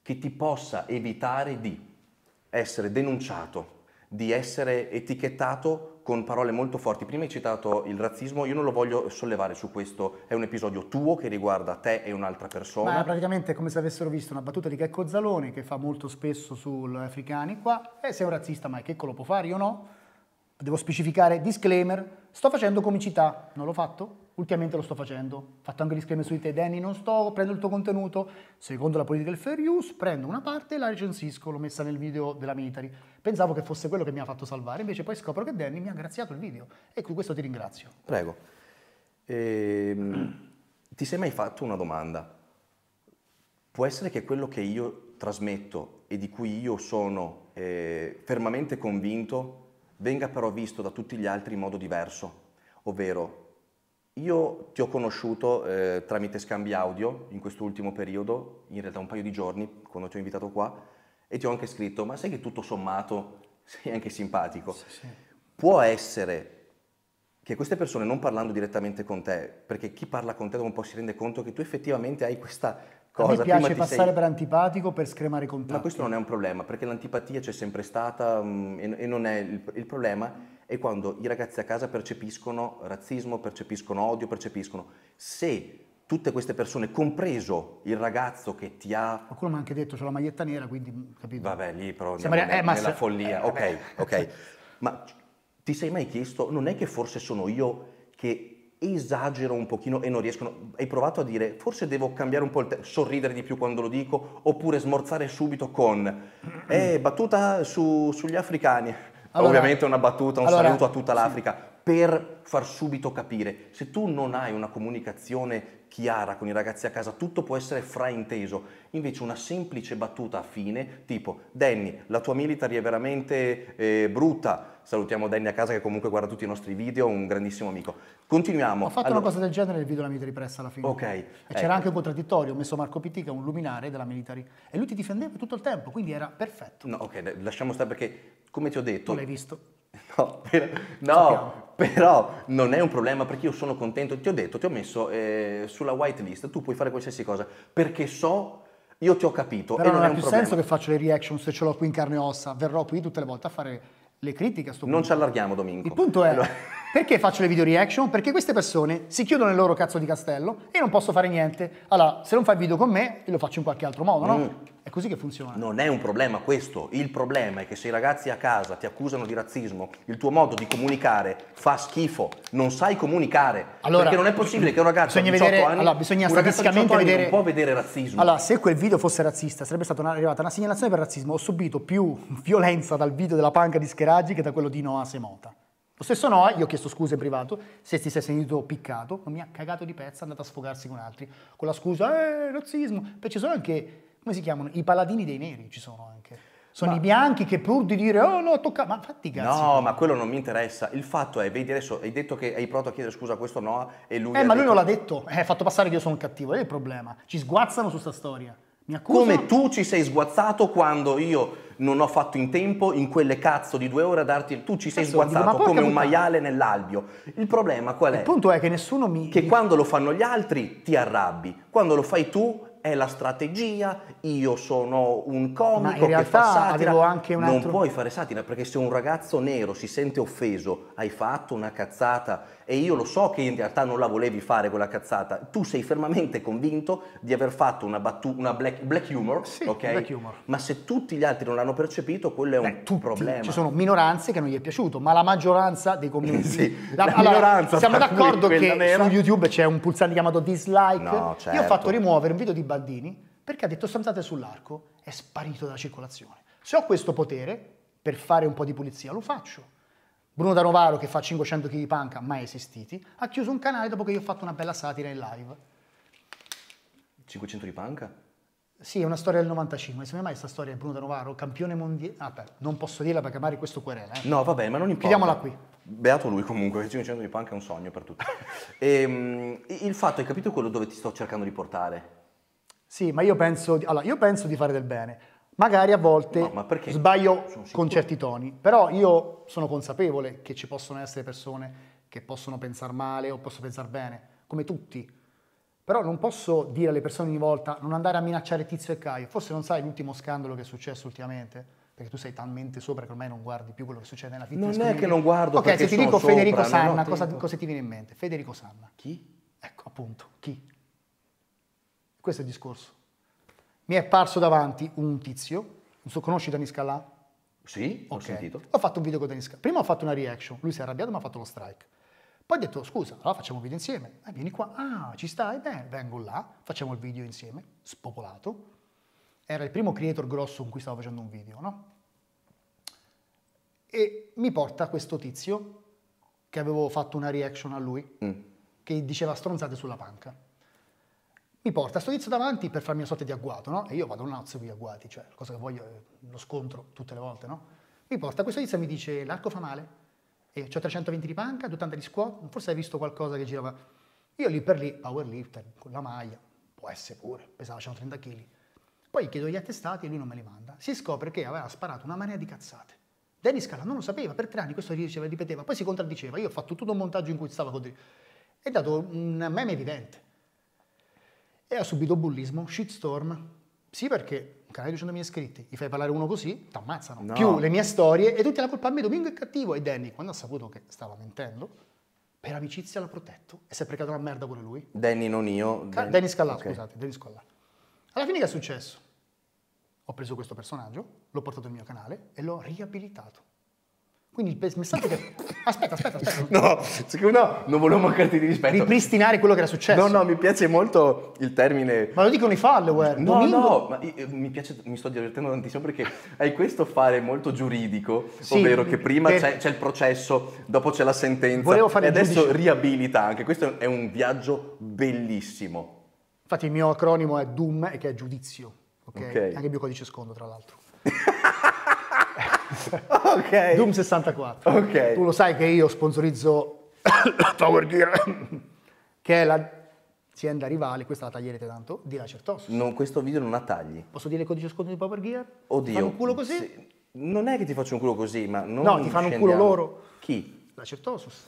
che ti possa evitare di essere denunciato, di essere etichettato con parole molto forti? Prima hai citato il razzismo, io non lo voglio sollevare su questo, è un episodio tuo che riguarda te e un'altra persona. Ma praticamente è come se avessero visto una battuta di Checco Zalone che fa molto spesso sugli africani qua, e eh, sei un razzista, ma Checco lo può fare, io no? Devo specificare, disclaimer, sto facendo comicità, non l'ho fatto, ultimamente lo sto facendo, ho fatto anche disclaimer su di te, Danny, non sto, prendo il tuo contenuto, secondo la politica del fair use, prendo una parte e la recensisco, l'ho messa nel video della Military, pensavo che fosse quello che mi ha fatto salvare, invece poi scopro che Danny mi ha graziato il video, e con questo ti ringrazio. Prego. Ehm, ti sei mai fatto una domanda? Può essere che quello che io trasmetto e di cui io sono eh, fermamente convinto venga però visto da tutti gli altri in modo diverso, ovvero io ti ho conosciuto eh, tramite scambi audio in quest'ultimo periodo, in realtà un paio di giorni, quando ti ho invitato qua, e ti ho anche scritto: ma sai che tutto sommato sei anche simpatico. Sì, sì. Può essere che queste persone, non parlando direttamente con te, perché chi parla con te dopo un po' si rende conto che tu effettivamente hai questa... cosa. A me piace prima passare sei... per antipatico, per scremare i contatti. Ma questo non è un problema, perché l'antipatia c'è sempre stata um, e, e non è il, il problema. È quando i ragazzi a casa percepiscono razzismo, percepiscono odio, percepiscono... Se tutte queste persone, compreso il ragazzo che ti ha... Qualcuno mi ha anche detto, c'ho la maglietta nera, quindi... Capito? Vabbè, lì però andiamo nella, eh, ma nella se... follia. Eh, ok, vabbè. Ok. Ma ti sei mai chiesto, non è che forse sono io che... esagero un pochino e non riescono? Hai provato a dire: forse devo cambiare un po' il... sorridere di più quando lo dico, oppure smorzare subito con eh, battuta su, sugli africani, allora, ovviamente una battuta, un allora, saluto a tutta l'Africa, sì, per far subito capire. Se tu non hai una comunicazione chiara con i ragazzi a casa, tutto può essere frainteso. Invece una semplice battuta a fine, tipo Danny, la tua military è veramente eh, brutta. Salutiamo Danny a casa che comunque guarda tutti i nostri video, un grandissimo amico. Continuiamo. Ho fatto allora... una cosa del genere nel video della military press alla fine. Ok. E c'era ecco. anche un contraddittorio, ho messo Marco P T che è un luminare della military e lui ti difendeva tutto il tempo, quindi era perfetto. No, ok, lasciamo stare perché come ti ho detto... Tu l'hai visto? No, però, no però non è un problema perché io sono contento, ti ho detto, ti ho messo eh, sulla whitelist, tu puoi fare qualsiasi cosa perché so, io ti ho capito. Però e non, non ha più problema. Senso che faccio le reaction se ce l'ho qui in carne e ossa, verrò qui tutte le volte a fare le critiche a sto punto. Non ci allarghiamo Domingo. Il punto è, allora... perché faccio le video reaction? Perché queste persone si chiudono nel loro cazzo di castello e non posso fare niente. Allora, se non fai video con me, lo faccio in qualche altro modo, no? Mm. È così che funziona. Non è un problema questo, il problema è che se i ragazzi a casa ti accusano di razzismo, il tuo modo di comunicare fa schifo, non sai comunicare, allora, perché non è possibile che un ragazzo di diciotto vedere, anni, allora, bisogna un ragazzo di diciotto vedere, anni non può vedere razzismo. Allora, se quel video fosse razzista sarebbe stata una, arrivata una segnalazione per razzismo, ho subito più violenza dal video della panca di Scheraggi che da quello di Noah Semota. Lo stesso Noah, io ho chiesto scusa in privato, se ti sei sentito piccato, non mi ha cagato di pezza, è andato a sfogarsi con altri, con la scusa, eh, razzismo, perché ci sono anche... come si chiamano? I paladini dei neri ci sono anche. Sono ma... i bianchi che pur di dire oh no, tocca... ma fatti cazzi. No, ma quello non mi interessa. Il fatto è, vedi adesso, hai detto che hai provato a chiedere scusa a questo Noah e lui... Eh, ma detto... lui non l'ha detto. Eh, ha fatto passare che io sono cattivo. È il problema. Ci sguazzano su sta storia. Mi accusano... Come tu ci sei sguazzato quando io... non ho fatto in tempo in quelle cazzo di due ore a darti... Tu ci sei cazzo, sguazzato dico, come un maiale nell'albio. Il problema qual è? Il punto è che nessuno mi... Che quando lo fanno gli altri ti arrabbi. Quando lo fai tu è la strategia, io sono un comico in realtà che fa satira. Avevo anche un altro... Non puoi fare satira perché se un ragazzo nero si sente offeso, hai fatto una cazzata e io lo so che in realtà non la volevi fare quella cazzata, tu sei fermamente convinto di aver fatto una battuta, una black, black humor, sì, ok? Black humor. Ma se tutti gli altri non hanno percepito, quello è Beh, un tutti. problema. Ci sono minoranze che non gli è piaciuto, ma la maggioranza dei commenti... sì, la, la allora, minoranza siamo d'accordo che nera. Su YouTube c'è un pulsante chiamato dislike. No, certo. Io ho fatto rimuovere un video di Baldini perché ha detto stanzate sull'arco, è sparito dalla circolazione. Se ho questo potere per fare un po' di pulizia, lo faccio. Bruno Da Novaro, che fa cinquecento chili di panca, mai esistiti, ha chiuso un canale dopo che io ho fatto una bella satira in live. cinquecento di panca? Sì, è una storia del novantacinque, ma secondo me mai questa storia di Bruno Da Novaro, campione mondiale... Ah, beh, non posso dirla perché magari questo querela, eh. No, vabbè, ma non importa. Chiudiamola qui. Beato lui comunque, cinquecento di panca è un sogno per tutti. ehm, il fatto, hai capito quello dove ti sto cercando di portare? Sì, ma io penso di, allora, io penso di fare del bene. Magari a volte no, ma sbaglio con certi toni, però io sono consapevole che ci possono essere persone che possono pensare male o possono pensare bene, come tutti. Però non posso dire alle persone ogni volta non andare a minacciare Tizio e Caio. Forse non sai l'ultimo scandalo che è successo ultimamente, perché tu sei talmente sopra che ormai non guardi più quello che succede nella fitness. Non è che non guardo okay, perché sono sopra. Ok, se ti dico Federico sopra, Sanna, cosa, cosa ti viene in mente? Federico Sanna. Chi? Ecco, appunto, chi? Questo è il discorso. Mi è apparso davanti un tizio, non so, conosci Danisca là? Sì, ho okay. sentito. Ho fatto un video con Danisca. Prima ho fatto una reaction, lui si è arrabbiato ma ha fatto lo strike. Poi ho detto, scusa, allora facciamo un video insieme. Eh, vieni qua, ah, ci stai? Beh, vengo là, facciamo il video insieme, spopolato. Era il primo creator grosso con cui stavo facendo un video, no? E mi porta questo tizio, che avevo fatto una reaction a lui, mm. che diceva stronzate sulla panca. Mi porta sto tizio davanti per farmi una sorta di agguato, no? E io vado un nazzo con gli agguati, cioè cosa che voglio, lo scontro tutte le volte, no? Mi porta questo tizio e mi dice l'arco fa male, e c'ho trecentoventi di panca, ottanta di squat, forse hai visto qualcosa che girava. Io lì per lì, powerlifter, con la maglia, può essere pure, pesava centotrenta chili. Poi chiedo gli attestati e lui non me li manda. Si scopre che aveva sparato una marea di cazzate. Danisca non lo sapeva, per tre anni questo diceva, ripeteva, poi si contraddiceva. Io ho fatto tutto un montaggio in cui stava con... è dato un meme vivente. E ha subito bullismo, shitstorm. Sì, perché un canale di duecentomila iscritti, gli fai parlare uno così, ti ammazzano. No. Più le mie storie e tutta la colpa a me, Domingo è cattivo. E Danny, quando ha saputo che stava mentendo, per amicizia l'ha protetto. E si è precato una merda pure lui. Danny, non io. Danny, Danny Scalà, okay. scusate, Danny Scalà. Alla fine che è successo? Ho preso questo personaggio, l'ho portato nel mio canale e l'ho riabilitato. Quindi il messaggio che... Aspetta, aspetta, aspetta. No, secondo me no, non volevo mancarti di rispetto. Ripristinare quello che era successo. No, no, mi piace molto il termine... Ma lo dicono i follower. No, Domingo... no, ma io, mi piace, mi sto divertendo tantissimo perché hai questo fare molto giuridico, sì, ovvero che prima per... c'è il processo, dopo c'è la sentenza. Volevo fare e adesso giudice. Riabilita anche. Questo è un viaggio bellissimo. Infatti il mio acronimo è D U M, e che è giudizio. Okay? Okay. Anche il mio codice sconto, tra l'altro. Okay. Doom sessantaquattro. Okay. Tu lo sai che io sponsorizzo Power Gear, che è l'azienda rivale, questa la taglierete tanto, di la Certosus. No, questo video non ha tagli. Posso dire il codice sconto di Power Gear? Oddio. Ti fanno un culo così? Se... Non è che ti faccio un culo così, ma non No, ti fanno scendiamo. Un culo loro. Chi? La Certosus.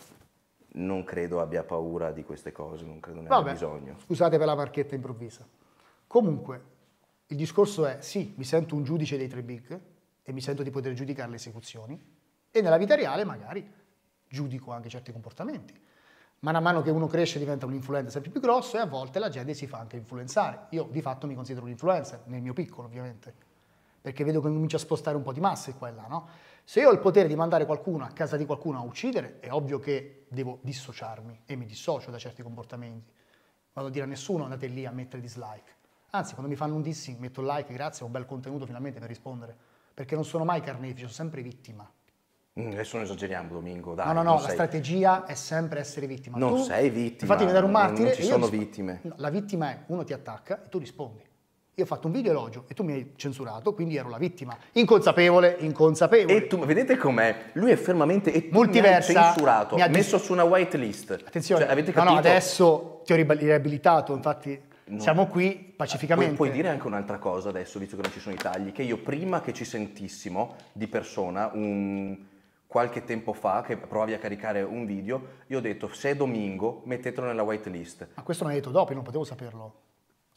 Non credo abbia paura di queste cose, non credo ne abbia bisogno. Scusate per la marchetta improvvisa. Comunque, il discorso è, sì, mi sento un giudice dei tre big, e mi sento di poter giudicare le esecuzioni, e nella vita reale magari giudico anche certi comportamenti. Man mano che uno cresce diventa un influencer sempre più grosso e a volte la gente si fa anche influenzare. Io di fatto mi considero un influencer, nel mio piccolo ovviamente, perché vedo che comincia a spostare un po' di masse qua e là, no? Se io ho il potere di mandare qualcuno a casa di qualcuno a uccidere, è ovvio che devo dissociarmi, e mi dissocio da certi comportamenti. Vado a dire a nessuno andate lì a mettere dislike. Anzi, quando mi fanno un dissing metto like, grazie, ho un bel contenuto finalmente per rispondere. Perché non sono mai carnefice, sono sempre vittima. Mm, adesso non esageriamo, Domingo, dai. No, no, no, la sei... strategia è sempre essere vittima. Non tu, sei vittima. Infatti vedere un martire... Non ci sono vittime. No, la vittima è, uno ti attacca e tu rispondi. Io ho fatto un video elogio e tu mi hai censurato, quindi ero la vittima. Inconsapevole, inconsapevole. E tu, vedete com'è? Lui è fermamente... E tu Multiversa, mi hai censurato, mi ha messo su una whitelist. Attenzione, cioè, avete capito? No, no, adesso ti ho riabilitato, infatti... No. Siamo qui pacificamente. Puoi, puoi dire anche un'altra cosa adesso, visto che non ci sono i tagli, che io prima che ci sentissimo di persona, un, qualche tempo fa, che provavi a caricare un video, io ho detto, se è Domingo, mettetelo nella whitelist. Ma questo me l'hai detto dopo, io non potevo saperlo.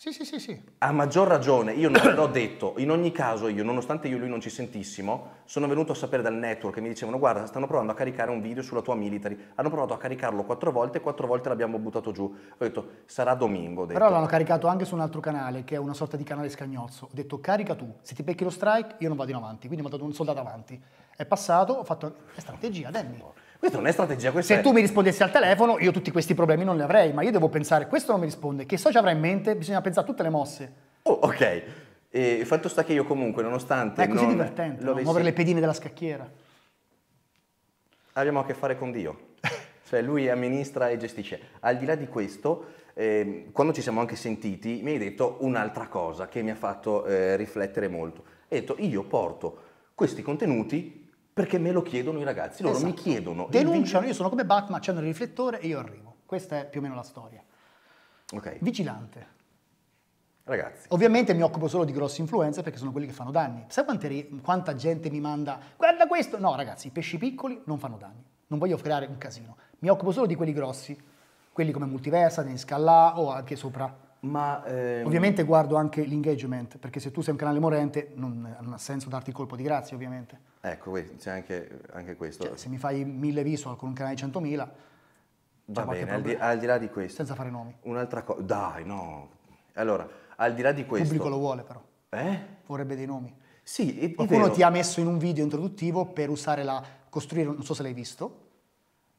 Sì, sì, sì, sì. A maggior ragione, io non l'ho detto. In ogni caso io, nonostante io e lui non ci sentissimo, sono venuto a sapere dal network che mi dicevano, guarda, stanno provando a caricare un video sulla tua military. Hanno provato a caricarlo quattro volte e quattro volte l'abbiamo buttato giù. Ho detto, sarà Domingo. Detto. Però l'hanno caricato anche su un altro canale, che è una sorta di canale scagnozzo. Ho detto, carica tu. Se ti becchi lo strike, io non vado in avanti. Quindi mi ha dato un soldato avanti. È passato, ho fatto... È strategia, Danny. Questa non è strategia, questa Se è... tu mi rispondessi al telefono, io tutti questi problemi non li avrei, ma io devo pensare, questo non mi risponde, che socio avrà in mente, bisogna pensare a tutte le mosse. Oh, ok. E il fatto sta che io comunque, nonostante... Ma è così non divertente, no? avessi... muovere le pedine della scacchiera. Abbiamo a che fare con Dio. Cioè, lui amministra e gestisce. Al di là di questo, eh, quando ci siamo anche sentiti, mi hai detto un'altra cosa che mi ha fatto eh, riflettere molto. Hai detto, io porto questi contenuti... Perché me lo chiedono i ragazzi, loro esatto. mi chiedono. Denunciano, io sono come Batman, accendono il riflettore e io arrivo. Questa è più o meno la storia. Okay. Vigilante. Ragazzi. Ovviamente mi occupo solo di grosse influenze perché sono quelli che fanno danni. Sai quante, quanta gente mi manda, guarda questo? No ragazzi, i pesci piccoli non fanno danni. Non voglio creare un casino. Mi occupo solo di quelli grossi, quelli come Multiversa, Danisca là o anche sopra. Ma, ehm... Ovviamente guardo anche l'engagement, perché se tu sei un canale morente non, non ha senso darti il colpo di grazia, ovviamente. Ecco, c'è anche, anche questo. Cioè, se mi fai mille visual con un canale di centomila, va bene, al di, al di là di questo. Senza fare nomi. Un'altra cosa, dai, no. Allora, al di là di questo... Il pubblico lo vuole però. Eh? Vorrebbe dei nomi. Sì, è, Qualcuno è vero. ti ha messo in un video introduttivo per usare la... costruire, non so se l'hai visto.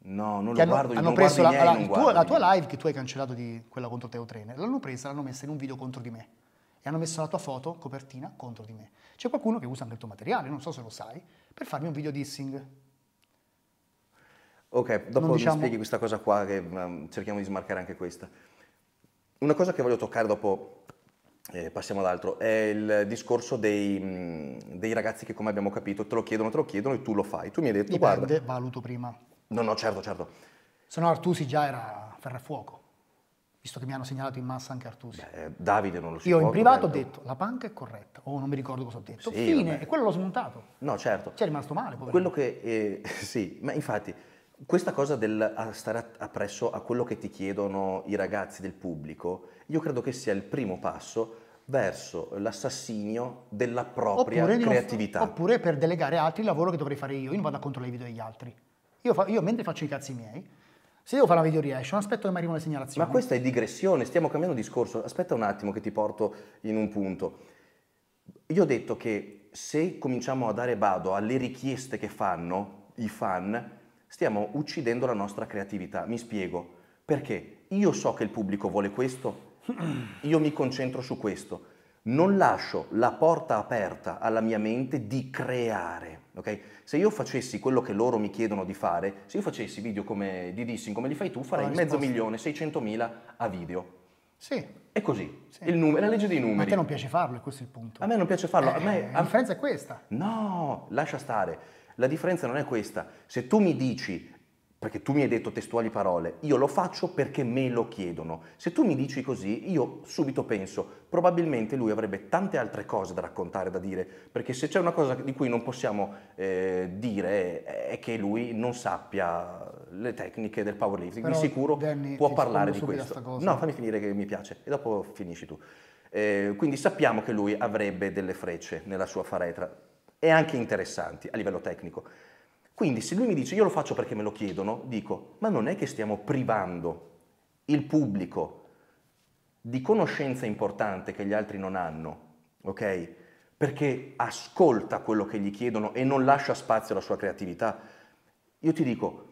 No, non lo hanno, guardo, io hanno non preso guardo la, miei, la, non guardo tuo, la tua live che tu hai cancellato di quella contro Teo Trainer, l'hanno presa, l'hanno messa in un video contro di me e hanno messo la tua foto, copertina, contro di me. C'è qualcuno che usa anche il tuo materiale, non so se lo sai, per farmi un video dissing. Ok, dopo non, diciamo... mi spieghi questa cosa qua, che um, cerchiamo di smarcare anche questa. Una cosa che voglio toccare dopo, eh, passiamo ad altro, è il discorso dei, mh, dei ragazzi che, come abbiamo capito, te lo chiedono, te lo chiedono e tu lo fai. Tu mi hai detto, Dipende, guarda... valuto prima. No, no, certo, certo. Se no Artusi già era ferro a fuoco, visto che mi hanno segnalato in massa anche Artusi. Beh, Davide non lo so. Io in privato ho detto, la panca è corretta, o oh, non mi ricordo cosa ho detto. Sì, Fine, vabbè. E quello l'ho smontato. No, certo. Ci è rimasto male, poverino. Quello che, eh, sì, ma infatti, questa cosa del stare appresso a quello che ti chiedono i ragazzi del pubblico, io credo che sia il primo passo verso l'assassinio della propria oppure creatività. Non, oppure per delegare altri il lavoro che dovrei fare io, io non vado a controllare i video degli altri. Io, fa, io mentre faccio i cazzi miei, se devo fare una video reaction, aspetto che mi arrivano le segnalazioni. Ma questa è digressione, stiamo cambiando discorso. Aspetta un attimo che ti porto in un punto. Io ho detto che se cominciamo a dare bado alle richieste che fanno, i fan, stiamo uccidendo la nostra creatività. Mi spiego, perché io so che il pubblico vuole questo, io mi concentro su questo, non lascio la porta aperta alla mia mente di creare, ok? Se io facessi quello che loro mi chiedono di fare, se io facessi video come di dissing, come li fai tu, farei mezzo milione, seicentomila a video. Sì. È così, sì. Il numero, la legge dei numeri. A te non piace farlo, questo è il punto. A me non piace farlo. Eh, a me, la differenza a... è questa. No, lascia stare. La differenza non è questa. Se tu mi dici, perché tu mi hai detto testuali parole, io lo faccio perché me lo chiedono. Se tu mi dici così, io subito penso, probabilmente lui avrebbe tante altre cose da raccontare, da dire, perché se c'è una cosa di cui non possiamo eh, dire è che lui non sappia le tecniche del powerlifting. Però, di sicuro Danny, può parlare di questo. Cosa. No, fammi finire che mi piace e dopo finisci tu. Eh, quindi sappiamo che lui avrebbe delle frecce nella sua faretra e anche interessanti a livello tecnico. Quindi se lui mi dice io lo faccio perché me lo chiedono, dico ma non è che stiamo privando il pubblico di conoscenza importante che gli altri non hanno, ok? Perché ascolta quello che gli chiedono e non lascia spazio alla sua creatività. Io ti dico,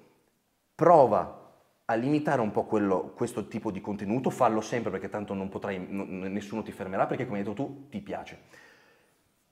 prova a limitare un po' quello, questo tipo di contenuto, fallo sempre perché tanto non potrai, nessuno ti fermerà perché come hai detto tu ti piace.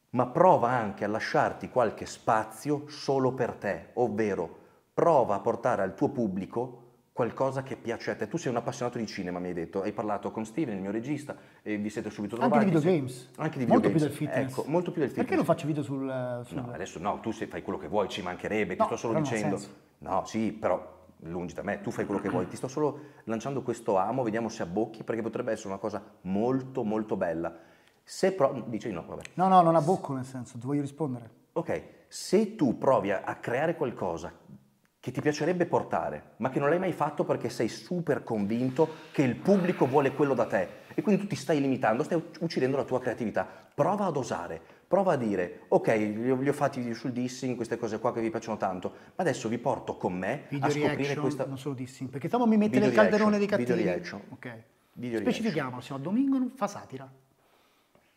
Ma prova anche a lasciarti qualche spazio solo per te, ovvero prova a portare al tuo pubblico qualcosa che piace a te. Tu sei un appassionato di cinema, mi hai detto, hai parlato con Steven, il mio regista, e vi siete subito trovati. Anche di videogames. Anche di molto videogames. Più del fitness. Ecco, molto più del fitness. Perché non faccio video sul... sul... No, adesso no, tu fai quello che vuoi, ci mancherebbe, no, ti sto solo dicendo... No, sì, però... lungi da me, tu fai quello che vuoi, ti sto solo lanciando questo amo, vediamo se abbocchi, perché potrebbe essere una cosa molto molto bella. Se pro... dici no, vabbè. No, no, non abbocco nel senso, ti voglio rispondere. Ok, se tu provi a, a creare qualcosa che ti piacerebbe portare, ma che non l'hai mai fatto perché sei super convinto che il pubblico vuole quello da te, e quindi tu ti stai limitando, stai uccidendo la tua creatività, prova ad osare, prova a dire, ok, li ho fatti video sul dissing, queste cose qua che vi piacciono tanto, ma adesso vi porto con me video a scoprire reaction, questa... non solo dissing, perché Tomo mi mette video nel reaction, calderone dei cattivi. Video reaction. Ok. Video specifichiamolo, se no Domingo non fa satira.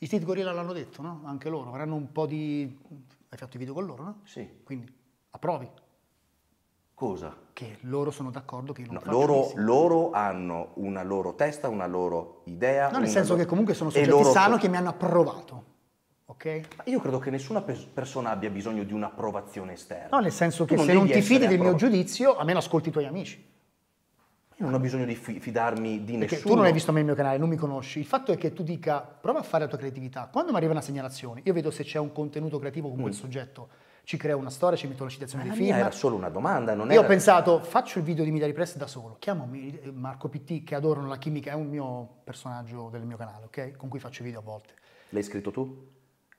I Street Gorilla l'hanno detto, no? Anche loro, avranno un po' di... Hai fatto i video con loro, no? Sì. Quindi, approvi. Cosa? Che loro sono d'accordo che io non no, faccio loro, loro hanno una loro testa, una loro idea... No, nel senso loro... che comunque sono soggetti loro... sano che mi hanno approvato, ok? Ma io credo che nessuna pers persona abbia bisogno di un'approvazione esterna. No, nel senso tu che non se non ti fidi del mio giudizio, almeno ascolti i tuoi amici. Io non ho bisogno di fidarmi di Perché nessuno. Tu non hai visto mai il mio canale, non mi conosci. Il fatto è che tu dica, prova a fare la tua creatività. Quando mi arriva una segnalazione, io vedo se c'è un contenuto creativo con mm. quel soggetto. Ci creo una storia, ci metto la citazione dei film. Era solo una domanda, non io era... Io ho pensato, faccio il video di Military Press da solo. Chiamo Marco P T, che adorano la chimica, è un mio personaggio del mio canale, ok? Con cui faccio video a volte. L'hai scritto tu?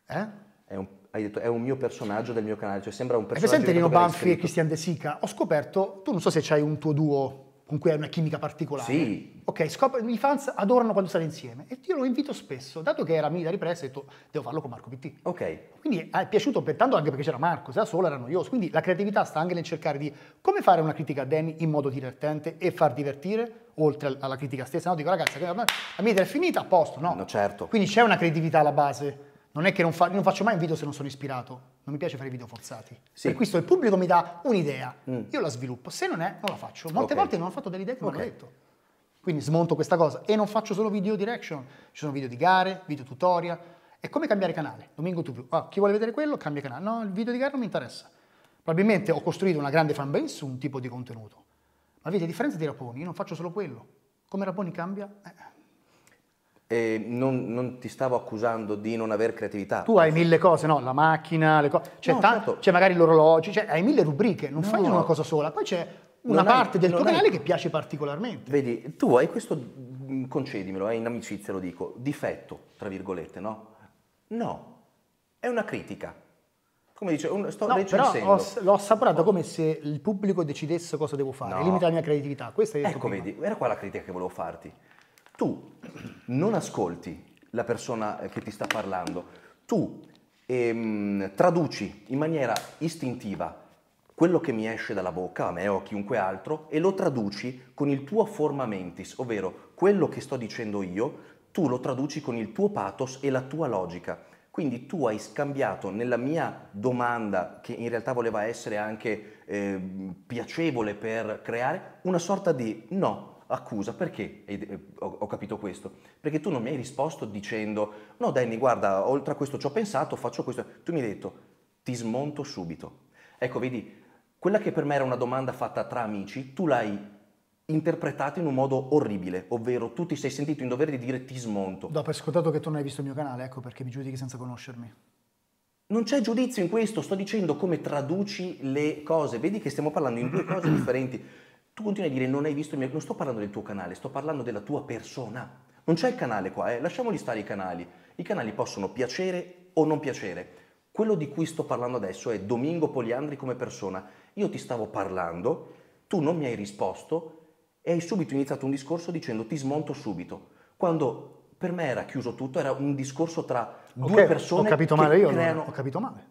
Eh? È un... Hai detto, è un mio personaggio del mio canale, cioè sembra un personaggio... È presente Nino Banfi e Christian De Sica? Ho scoperto, tu non so se c'hai un tuo duo... con cui hai una chimica particolare. Sì. Ok, scopri, i fans adorano quando state insieme. E io lo invito spesso, dato che era Military Press, ho detto, devo farlo con Marco P T. Ok. Quindi è piaciuto pertanto anche perché c'era Marco, se da solo era noioso. Quindi la creatività sta anche nel cercare di come fare una critica a Danny in modo divertente e far divertire, oltre alla critica stessa. No, dico, ragazzi, la mia idea è finita, a posto, no? No, certo. Quindi c'è una creatività alla base. Non è che non, fa, non faccio mai un video se non sono ispirato, non mi piace fare video forzati. Sì. Per questo il pubblico mi dà un'idea, mm. io la sviluppo, se non è non la faccio. Molte okay. volte non ho fatto delle idee che okay. non ho detto. Quindi smonto questa cosa e non faccio solo video direction, ci sono video di gare, video tutorial. È come cambiare canale, Domingo T V, ah, chi vuole vedere quello cambia canale, no il video di gare non mi interessa. Probabilmente ho costruito una grande fanbase su un tipo di contenuto, ma vedi a differenza di Raponi, io non faccio solo quello. Come Raponi cambia? Eh. Eh, non, non ti stavo accusando di non aver creatività. Tu hai mille cose, no? La macchina, le cose. C'è no, tanto, certo. C'è magari l'orologio, cioè hai mille rubriche, non no, fai una cosa sola. Poi c'è una parte hai, del tuo hai... canale che piace particolarmente. Vedi, tu hai questo, concedimelo, eh, in amicizia lo dico, difetto, tra virgolette, no? No, è una critica. Come dice, un, sto no, recensendo. L'ho assaporato come se il pubblico decidesse cosa devo fare, no. Limita la mia creatività. Questa è ecco, vedi, era qua la critica che volevo farti. Tu non ascolti la persona che ti sta parlando, tu ehm, traduci in maniera istintiva quello che mi esce dalla bocca, a me o a chiunque altro, e lo traduci con il tuo forma mentis, ovvero quello che sto dicendo io, tu lo traduci con il tuo pathos e la tua logica. Quindi tu hai scambiato, nella mia domanda, che in realtà voleva essere anche eh, piacevole per creare, una sorta di no, accusa. Perché eh, ho, ho capito questo? Perché tu non mi hai risposto dicendo no Danny, guarda, oltre a questo ci ho pensato, faccio questo. Tu mi hai detto ti smonto subito. Ecco, vedi, quella che per me era una domanda fatta tra amici, tu l'hai interpretato in un modo orribile, ovvero tu ti sei sentito in dovere di dire ti smonto. Do per scontato che tu non hai visto il mio canale, ecco perché mi giudichi senza conoscermi. Non c'è giudizio in questo, sto dicendo come traduci le cose, vedi che stiamo parlando in due cose differenti. Tu continui a dire non hai visto il mio canale, non sto parlando del tuo canale, sto parlando della tua persona. Non c'è il canale qua, eh? Lasciamoli stare i canali. I canali possono piacere o non piacere. Quello di cui sto parlando adesso è Domingo Poliandri come persona. Io ti stavo parlando, tu non mi hai risposto, e hai subito iniziato un discorso dicendo ti smonto subito, quando per me era chiuso tutto, era un discorso tra due okay, persone ho capito male, che io creano... Ho capito male.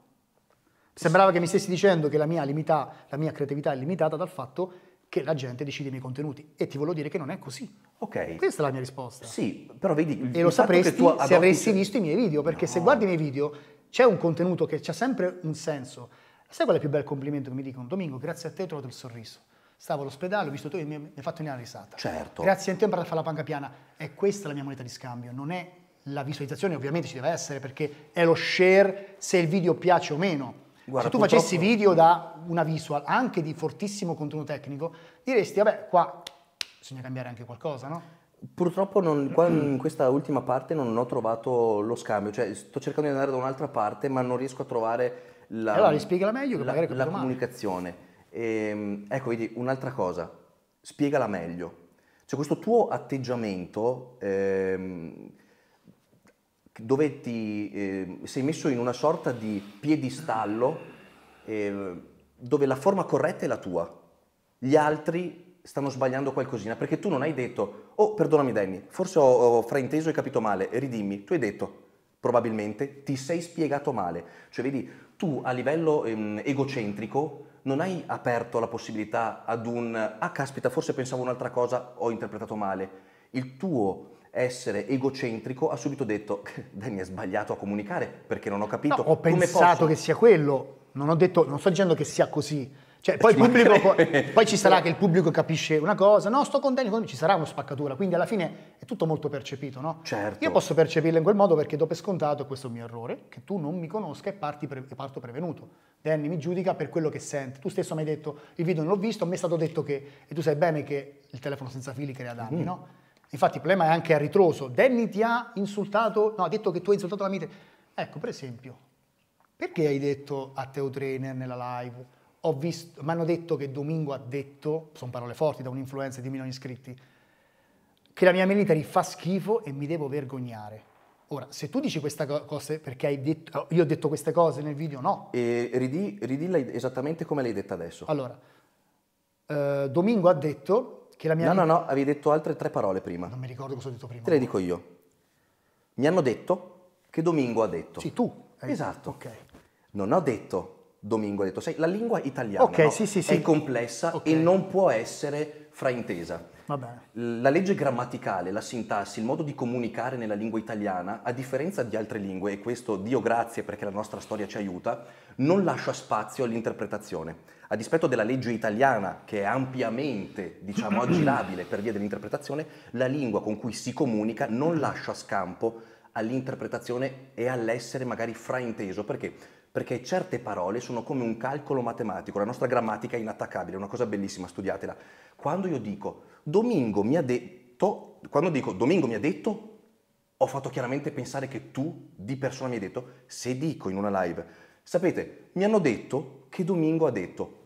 Sembrava che mi stessi dicendo che la mia, limita, la mia creatività è limitata dal fatto che la gente decide i miei contenuti, e ti voglio dire che non è così. Ok. Questa è la mia risposta. Sì, però vedi... E lo sapresti tu se avresti visto i miei video, perché no. Se guardi i miei video c'è un contenuto che c'ha sempre un senso. Sai qual è il più bel complimento che mi dicono? Domingo, grazie a te ho trovato il sorriso. Stavo all'ospedale, ho visto tu e mi hai fatto una risata. Certo. Grazie a te ho imparato a fare la panca piana. E questa è la mia moneta di scambio, non è la visualizzazione, ovviamente ci deve essere, perché è lo share se il video piace o meno. Guarda, se tu purtroppo... facessi video da una visual, anche di fortissimo contenuto tecnico, diresti, vabbè, qua bisogna cambiare anche qualcosa, no? Purtroppo non, qua in questa ultima parte non ho trovato lo scambio, cioè sto cercando di andare da un'altra parte, ma non riesco a trovare la, allora, rispiegala meglio, che la, magari la comunicazione. E, ecco, vedi, un'altra cosa, spiegala meglio. Cioè questo tuo atteggiamento ehm, dove ti eh, sei messo in una sorta di piedistallo eh, dove la forma corretta è la tua, gli altri stanno sbagliando qualcosina, perché tu non hai detto oh perdonami Danny, forse ho, ho frainteso e capito male, ridimmi. Tu hai detto probabilmente ti sei spiegato male. Cioè vedi, tu a livello ehm, egocentrico non hai aperto la possibilità ad un ah caspita, forse pensavo un'altra cosa, ho interpretato male. Il tuo essere egocentrico ha subito detto Danny ha sbagliato a comunicare perché non ho capito. No, ho come pensato posso? Che sia quello, non ho detto, non sto dicendo che sia così. Cioè, poi, il pubblico, poi ci sarà che il pubblico capisce una cosa, no sto con Danny, ci sarà una spaccatura, quindi alla fine è tutto molto percepito, no? Certo. Io posso percepirlo in quel modo perché do per scontato, questo è il mio errore, che tu non mi conosca e parti pre parto prevenuto. Danny mi giudica per quello che sente, tu stesso mi hai detto il video non l'ho visto, a me è stato detto che, e tu sai bene che il telefono senza fili crea danni, mm-hmm. no? Infatti il problema è anche a ritroso, Danny ti ha insultato, no ha detto che tu hai insultato la mia... Ecco, per esempio, perché hai detto a Teo Trainer nella live... Ho visto, mi hanno detto che Domingo ha detto, sono parole forti da un influencer di milioni di iscritti, che la mia military fa schifo e mi devo vergognare. Ora, se tu dici questa cosa perché hai detto, io ho detto queste cose nel video, no. E ridì, ridilla esattamente come l'hai detta adesso. Allora, eh, Domingo ha detto che la mia... No, no, no, avevi detto altre tre parole prima. Non mi ricordo cosa ho detto prima. Te le dico io. Mi hanno detto che Domingo ha detto. Sì, tu. Hai esatto. Detto. Ok. Non ho detto... Domingo ha detto, sai, la lingua italiana okay, no? sì, sì, sì. è complessa okay. e non può essere fraintesa. Va bene. La legge grammaticale, la sintassi, il modo di comunicare nella lingua italiana, a differenza di altre lingue, e questo Dio grazie perché la nostra storia ci aiuta, non lascia spazio all'interpretazione. A dispetto della legge italiana, che è ampiamente, diciamo, aggirabile per via dell'interpretazione, la lingua con cui si comunica non lascia scampo all'interpretazione e all'essere magari frainteso. Perché? Perché certe parole sono come un calcolo matematico, la nostra grammatica è inattaccabile, è una cosa bellissima, studiatela. Quando io dico Domingo mi ha detto, quando dico Domingo mi ha detto, ho fatto chiaramente pensare che tu di persona mi hai detto. Se dico in una live, sapete, mi hanno detto che Domingo ha detto.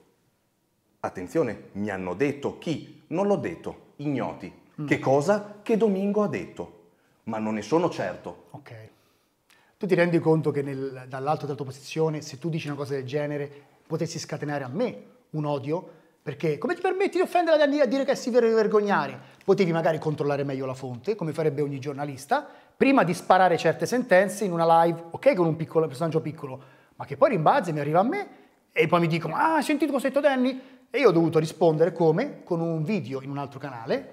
Attenzione, mi hanno detto chi? Non l'ho detto, ignoti. Mm. Che cosa? Che Domingo ha detto, ma non ne sono certo. Ok. Tu ti rendi conto che dall'alto della tua posizione, se tu dici una cosa del genere, potessi scatenare a me un odio? Perché come ti permetti di offendere la Danny a dire che si deve vergognare? Potevi magari controllare meglio la fonte, come farebbe ogni giornalista, prima di sparare certe sentenze in una live, ok, con un piccolo personaggio piccolo, ma che poi rimbalza e mi arriva a me e poi mi dicono «Ah, hai sentito cosa ha detto Danny?» E io ho dovuto rispondere come? Con un video in un altro canale,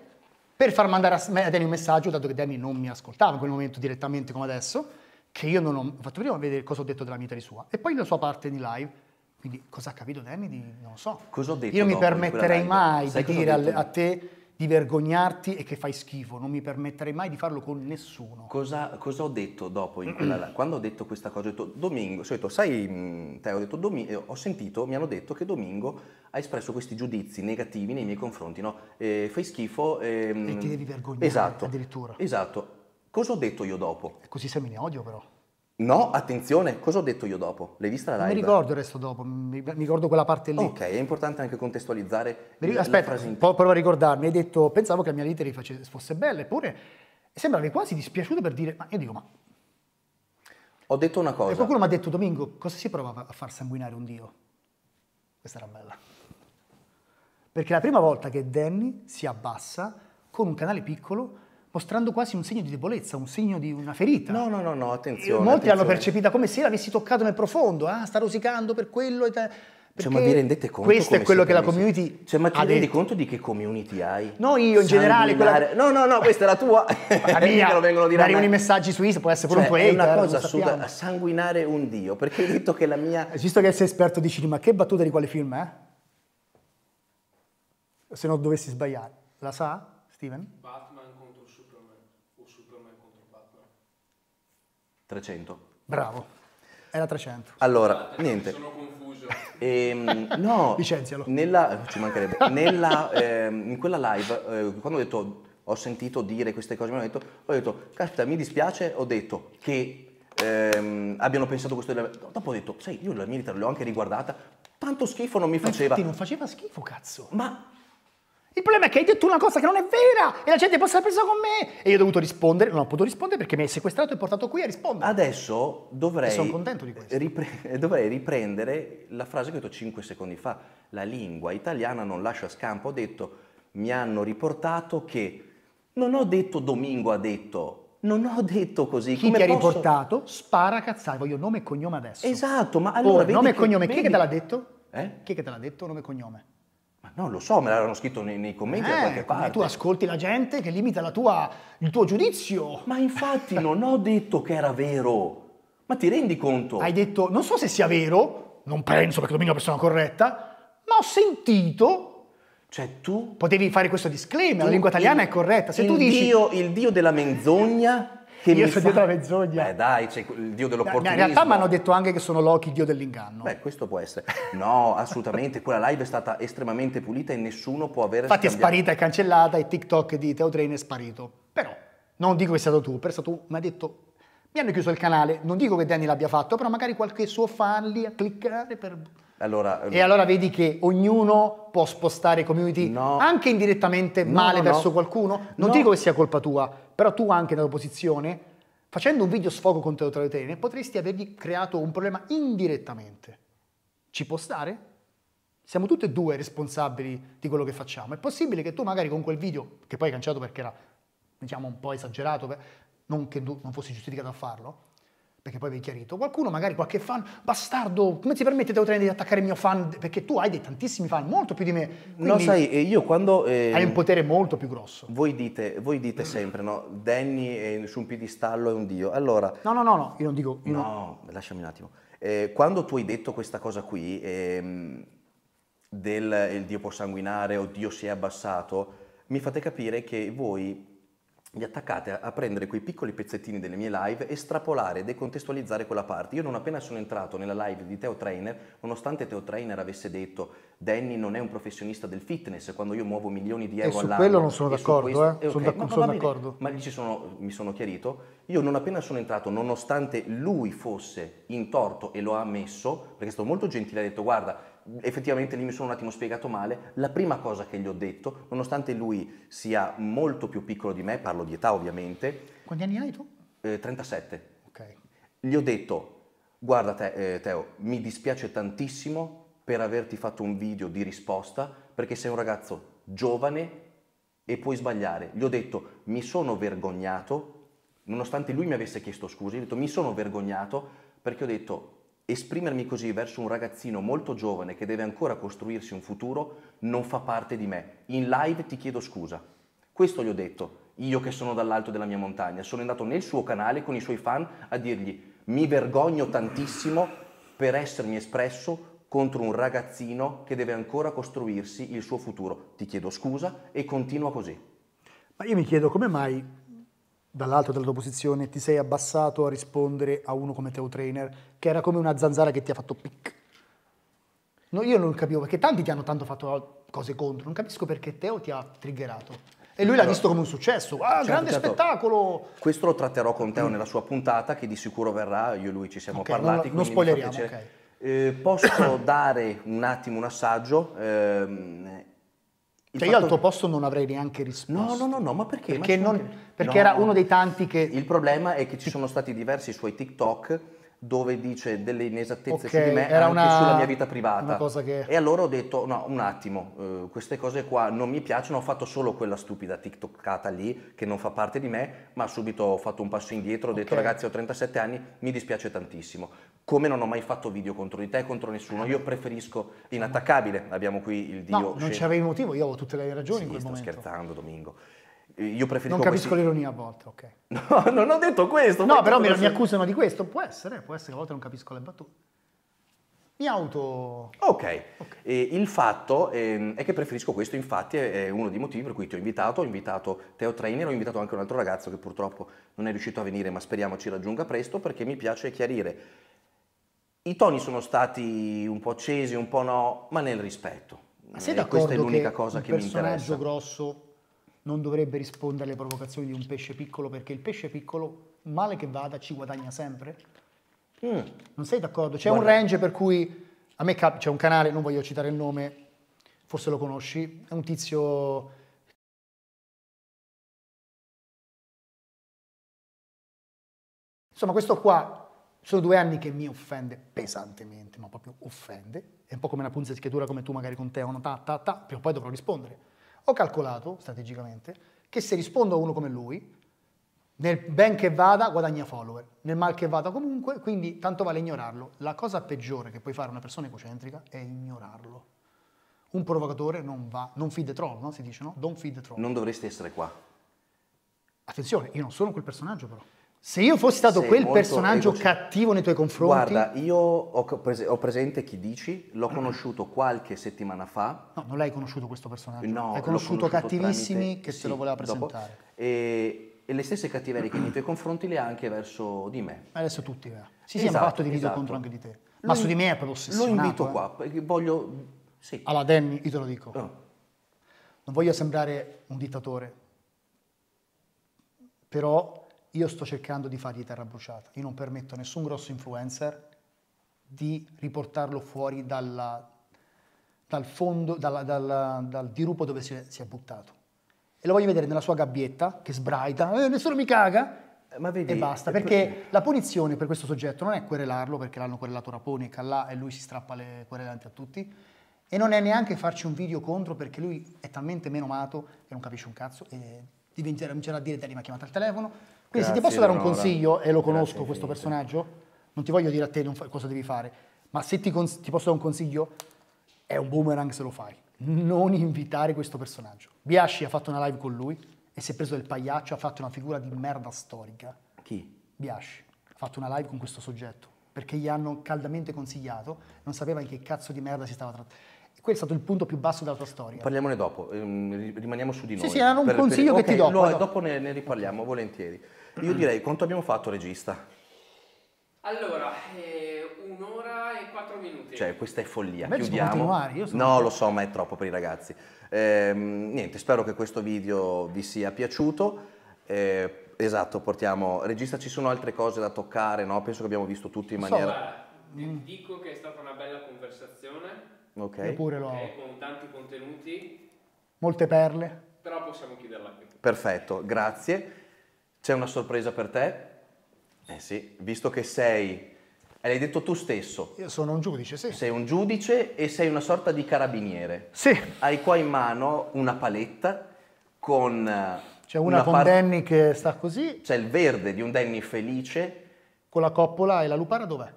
per far mandare a Danny un messaggio, dato che Danny non mi ascoltava in quel momento direttamente come adesso, che io non ho fatto prima vedere cosa ho detto della mia tele sua e poi la sua parte di live, quindi cosa ha capito Danny di, non lo so. Cosa ho detto? Io non mi permetterei mai di dire a, a te di vergognarti e che fai schifo, non mi permetterei mai di farlo con nessuno. Cosa, cosa ho detto dopo? In quella, quando ho detto questa cosa, ho detto Domingo, ho detto, sai, te ho detto Domingo, ho sentito, mi hanno detto che Domingo ha espresso questi giudizi negativi nei miei confronti, no? Eh, fai schifo. Ehm... E ti devi vergognare, esatto, addirittura. Esatto. Cosa ho detto io dopo? E così semini odio però. No, attenzione, cosa ho detto io dopo? L'hai vista la live? Non mi ricordo il resto dopo, mi, mi ricordo quella parte lì. Ok, è importante anche contestualizzare. Mi, aspetta, prova a ricordarmi, hai detto, pensavo che la mia lite fosse bella, eppure sembravi quasi dispiaciuto per dire, ma io dico, ma... Ho detto una cosa. E qualcuno mi ha detto, Domingo, cosa si prova a far sanguinare un dio? Questa era bella. Perché è la prima volta che Danny si abbassa con un canale piccolo mostrando quasi un segno di debolezza, un segno di una ferita. No, no, no, no, attenzione. E molti attenzione. L'hanno percepita come se l'avessi toccato nel profondo, ah, sta rosicando per quello. E cioè, ma vi rendete conto? Questo è quello che la community. Cioè, ma ti rendi conto di che community hai? No, io in generale. Quella... No, no, no, questa è la tua. La mia. Che lo vengono a dire. Arrivano i messaggi su Instagram, può essere pure cioè, un tuo hater. È una cosa assurda, sanguinare un dio. Perché hai detto che la mia. Visto che sei esperto di cinema, che battuta di quale film è? Eh? Se non dovessi sbagliare, la sa, Steven? Batman. trecento. Bravo, era trecento. Allora, ah, niente. Sono confuso. Ehm, no, licenzialo. Nella, ci mancherebbe. Nella, ehm, in quella live, eh, quando ho detto, ho sentito dire queste cose, mi hanno detto, ho detto, caspita, mi dispiace, ho detto che ehm, abbiano pensato questo. Dopo ho detto, sai, io la mia vita l'ho anche riguardata, tanto schifo non mi faceva. Ma non faceva schifo, cazzo. Ma... Il problema è che hai detto una cosa che non è vera e la gente possa aver preso con me. E io ho dovuto rispondere, non ho potuto rispondere perché mi hai sequestrato e portato qui a rispondere. Adesso dovrei, sono contento di questo. Ripre- dovrei riprendere la frase che ho detto cinque secondi fa. La lingua italiana non lascia scampo. Ho detto, mi hanno riportato che... Non ho detto Domingo ha detto... Non ho detto così. Chi come ti ha posso... riportato? Spara cazzate, voglio nome e cognome adesso. Esatto, ma allora... Oh, vedi nome che, e cognome, vedi... chi è che te l'ha detto? Eh? Chi è che te l'ha detto nome e cognome? Ma non lo so, me l'avevano scritto nei, nei commenti eh, da qualche parte. Ma tu ascolti la gente che limita la tua, il tuo giudizio. Ma infatti non ho detto che era vero. Ma ti rendi conto? Hai detto, non so se sia vero, non penso perché Domingo è una persona corretta, ma ho sentito... Cioè tu... Potevi fare questo disclaimer, tu, la lingua italiana il, è corretta. Se il tu dici... Dio, il Dio della menzogna... Che io sono fa... dietro la menzogna. Eh dai, c'è cioè, il dio dell'opportunismo. In realtà mi hanno detto anche che sono Loki, il dio dell'inganno. Beh, questo può essere. No, assolutamente. Quella live è stata estremamente pulita e nessuno può avere... Infatti scambiato. È sparita, è cancellata, e TikTok di Teo Trainer è sparito. Però, non dico che sei stato tu, però sei stato tu, mi ha detto... Mi hanno chiuso il canale, non dico che Danny l'abbia fatto, però magari qualche suo fan lì a cliccare per... Allora, e allora vedi che ognuno può spostare community no, anche indirettamente male no, verso no, qualcuno. Non no. dico che sia colpa tua, però tu anche nella tua posizione, facendo un video sfogo contro le te, potresti avergli creato un problema indirettamente. Ci può stare? Siamo tutti e due responsabili di quello che facciamo. È possibile che tu magari con quel video, che poi hai cancellato perché era diciamo un po' esagerato, non che tu non fossi giustificato a farlo, perché poi vi è chiarito, qualcuno magari, qualche fan, bastardo, come ti permette Teo Trainer di attaccare il mio fan? Perché tu hai dei tantissimi fan, molto più di me. No, sai, io quando... Eh, hai un potere molto più grosso. Voi dite, voi dite sempre, no? Danny è su un piedistallo, è un dio. Allora... No, no, no, no, io non dico... Io no, non... lasciami un attimo. Eh, quando tu hai detto questa cosa qui, ehm, del il dio può sanguinare o Dio si è abbassato, mi fate capire che voi... vi attaccate a prendere quei piccoli pezzettini delle mie live, estrapolare, decontestualizzare quella parte. Io non appena sono entrato nella live di Teo Trainer, nonostante Teo Trainer avesse detto Danny non è un professionista del fitness, quando io muovo milioni di euro all'anno... E su quello non sono d'accordo, eh? Sono d'accordo. Ma lì ci sono, mi sono chiarito. Io non appena sono entrato, nonostante lui fosse in torto e lo ha ammesso, perché è stato molto gentile, ha detto guarda, effettivamente lì mi sono un attimo spiegato male, la prima cosa che gli ho detto, nonostante lui sia molto più piccolo di me, parlo di età ovviamente. Quanti anni hai tu? Eh, trentasette. Ok. Gli ho detto, guarda te, eh, Teo, mi dispiace tantissimo per averti fatto un video di risposta, perché sei un ragazzo giovane e puoi sbagliare. Gli ho detto, mi sono vergognato, nonostante lui mi avesse chiesto scusa, gli ho detto, mi sono vergognato perché ho detto... esprimermi così verso un ragazzino molto giovane che deve ancora costruirsi un futuro non fa parte di me. In live ti chiedo scusa. Questo gli ho detto. io che sono dall'alto della mia montagna, sono andato nel suo canale con i suoi fan a dirgli: mi vergogno tantissimo per essermi espresso contro un ragazzino che deve ancora costruirsi il suo futuro, ti chiedo scusa, e continua così. Ma io mi chiedo come mai dall'alto della tua posizione ti sei abbassato a rispondere a uno come Teo Trainer, che era come una zanzara che ti ha fatto pic. No, io non capivo, perché tanti ti hanno tanto fatto cose contro, non capisco perché Teo ti ha triggerato. E lui l'ha visto come un successo, ah, certo, grande certo. spettacolo! Questo lo tratterò con Teo nella sua puntata, che di sicuro verrà, io e lui ci siamo okay, parlati. Non, non spoileriamo, ok. Eh, posso dare un attimo un assaggio? Ehm, cioè io al tuo posto non avrei neanche risposto. No, no, no, no, ma perché? Perché, ma non, perché, perché no, era uno dei tanti che... Il problema è che ci sono stati diversi suoi TikTok dove dice delle inesattezze okay, su di me era anche una, sulla mia vita privata. Una cosa che... E allora ho detto, no, un attimo, eh, queste cose qua non mi piacciono, ho fatto solo quella stupida TikTokata lì che non fa parte di me, ma subito ho fatto un passo indietro, ho okay. detto ragazzi ho trentasette anni, mi dispiace tantissimo. Come non ho mai fatto video contro di te, contro nessuno, io preferisco l'inattaccabile, abbiamo qui il dio... No, non c'avevi motivo, io avevo tutte le ragioni sì, in quel sto momento. sto scherzando Domingo. Io preferisco non capisco questi... l'ironia a volte, ok. No, non ho detto questo. No, però mi, mi accusano di questo. Può essere, può essere che a volte non capisco le battute. Mi auto... Ok. okay. E il fatto è, è che preferisco questo, infatti è uno dei motivi per cui ti ho invitato. Ho invitato Teo Trainer, ho invitato anche un altro ragazzo che purtroppo non è riuscito a venire, ma speriamo ci raggiunga presto, perché mi piace chiarire. I toni sono stati un po' accesi, un po' no, ma nel rispetto. Ma sei d'accordo che questa è l'unica cosa che mi interessa? Un personaggio grosso... non dovrebbe rispondere alle provocazioni di un pesce piccolo, perché il pesce piccolo, male che vada, ci guadagna sempre? Mm. Non sei d'accordo? C'è un range per cui, a me c'è un canale, non voglio citare il nome, forse lo conosci, è un tizio... Insomma, questo qua, sono due anni che mi offende pesantemente, ma proprio offende, è un po' come una punzecchiatura come tu magari con te, una ta ta ta, prima o poi dovrò rispondere. Ho calcolato strategicamente che se rispondo a uno come lui, nel ben che vada guadagna follower, nel mal che vada comunque, quindi tanto vale ignorarlo. La cosa peggiore che puoi fare a una persona egocentrica è ignorarlo. Un provocatore non va, non feed the troll, no? Si dice, no? Don't feed the troll. Non dovresti essere qua. Attenzione, io non sono quel personaggio però. Se io fossi stato Sei quel personaggio egocentrico. cattivo nei tuoi confronti... Guarda, io ho, pres ho presente chi dici, l'ho conosciuto qualche settimana fa. No, non l'hai conosciuto questo personaggio. No, hai conosciuto, conosciuto cattivissimi tramite... che se sì, lo voleva presentare. E, e le stesse cattiverie che nei tuoi confronti le ha anche verso di me. Ma adesso tutti, eh. Sì, sì, esatto, hanno fatto di video esatto. contro anche di te. Ma lo su di me è proprio ossessionato. Lo invito eh. qua, perché voglio... Sì. Allora, Danny, io te lo dico. No. Non voglio sembrare un dittatore, però... Io sto cercando di fargli terra bruciata. Io non permetto a nessun grosso influencer di riportarlo fuori dalla, dal fondo, dalla, dalla, dal dirupo dove si è, si è buttato. E lo voglio vedere nella sua gabbietta, che sbraita, eh, nessuno mi caga, Ma vedi, e basta. Perché per... la punizione per questo soggetto non è querelarlo, perché l'hanno querelato Raponi e Callà, e lui si strappa le querelanti a tutti, e non è neanche farci un video contro, perché lui è talmente meno amato che non capisce un cazzo, e comincerà a dire, Danny mi ha chiamato al telefono. Quindi Grazie, se ti posso dare un Leonora. consiglio, e lo conosco Grazie, questo finito. personaggio, non ti voglio dire a te non cosa devi fare, ma se ti, ti posso dare un consiglio, è un boomerang se lo fai. Non invitare questo personaggio. Biasci ha fatto una live con lui e si è preso del pagliaccio, ha fatto una figura di merda storica. Chi? Biasci. Ha fatto una live con questo soggetto, perché gli hanno caldamente consigliato, non sapeva in che cazzo di merda si stava trattando. Quello è stato il punto più basso della tua storia. Parliamone dopo, rimaniamo su di noi. Sì, sì, era un per, consiglio per, che okay, ti do. Lo, dopo ne, ne riparliamo, volentieri. Io direi, quanto abbiamo fatto, regista? Allora, eh, un'ora e quattro minuti. Cioè, questa è follia. Beh, Chiudiamo. Io sono no, lo so, ma è troppo per i ragazzi. Eh, niente, spero che questo video vi sia piaciuto. Eh, esatto, portiamo... Regista, ci sono altre cose da toccare, no? Penso che abbiamo visto tutti in maniera... So, mm. Dico che è stata una bella conversazione. Okay. Io pure lo... okay, con tanti contenuti, molte perle, però possiamo chiuderla qui. Perfetto, grazie. C'è una sorpresa per te. Eh sì, visto che sei, l'hai detto tu stesso, io sono un giudice. Sì, sei un giudice e sei una sorta di carabiniere. Sì, hai qua in mano una paletta con c'è una, una con par... Danny che sta così, c'è il verde di un Danny felice con la coppola, e la lupara dov'è?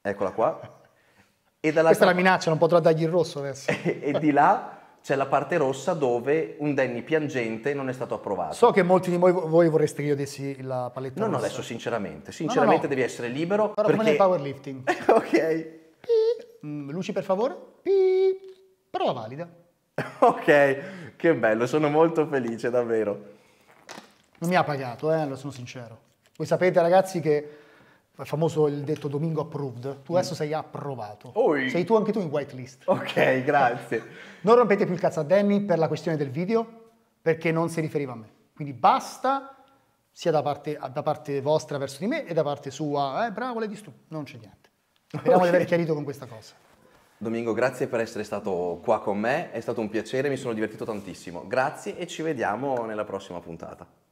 Eccola qua. E questa è la minaccia, non potrò dargli il rosso adesso. E di là c'è la parte rossa dove un Danny piangente non è stato approvato. So che molti di voi, voi vorreste che io dessi la paletta no, rossa. No, adesso sinceramente, sinceramente no, no, no. devi essere libero. Però perché... come nel powerlifting. Ok. Mm, luci per favore. Piii. Però la valida. Ok, che bello, sono molto felice davvero. Non mi ha pagato, eh, lo sono sincero. Voi sapete ragazzi che è famoso il detto Domingo approved, tu adesso sei approvato. Oi. Sei tu anche tu in whitelist. Ok, grazie. Non rompete più il cazzo a Danny per la questione del video, perché non si riferiva a me. Quindi basta, sia da parte, da parte vostra verso di me e da parte sua, eh bravo, l'hai visto, non c'è niente. Speriamo okay. di aver chiarito con questa cosa. Domingo, grazie per essere stato qua con me, è stato un piacere, mi sono divertito tantissimo. Grazie e ci vediamo nella prossima puntata.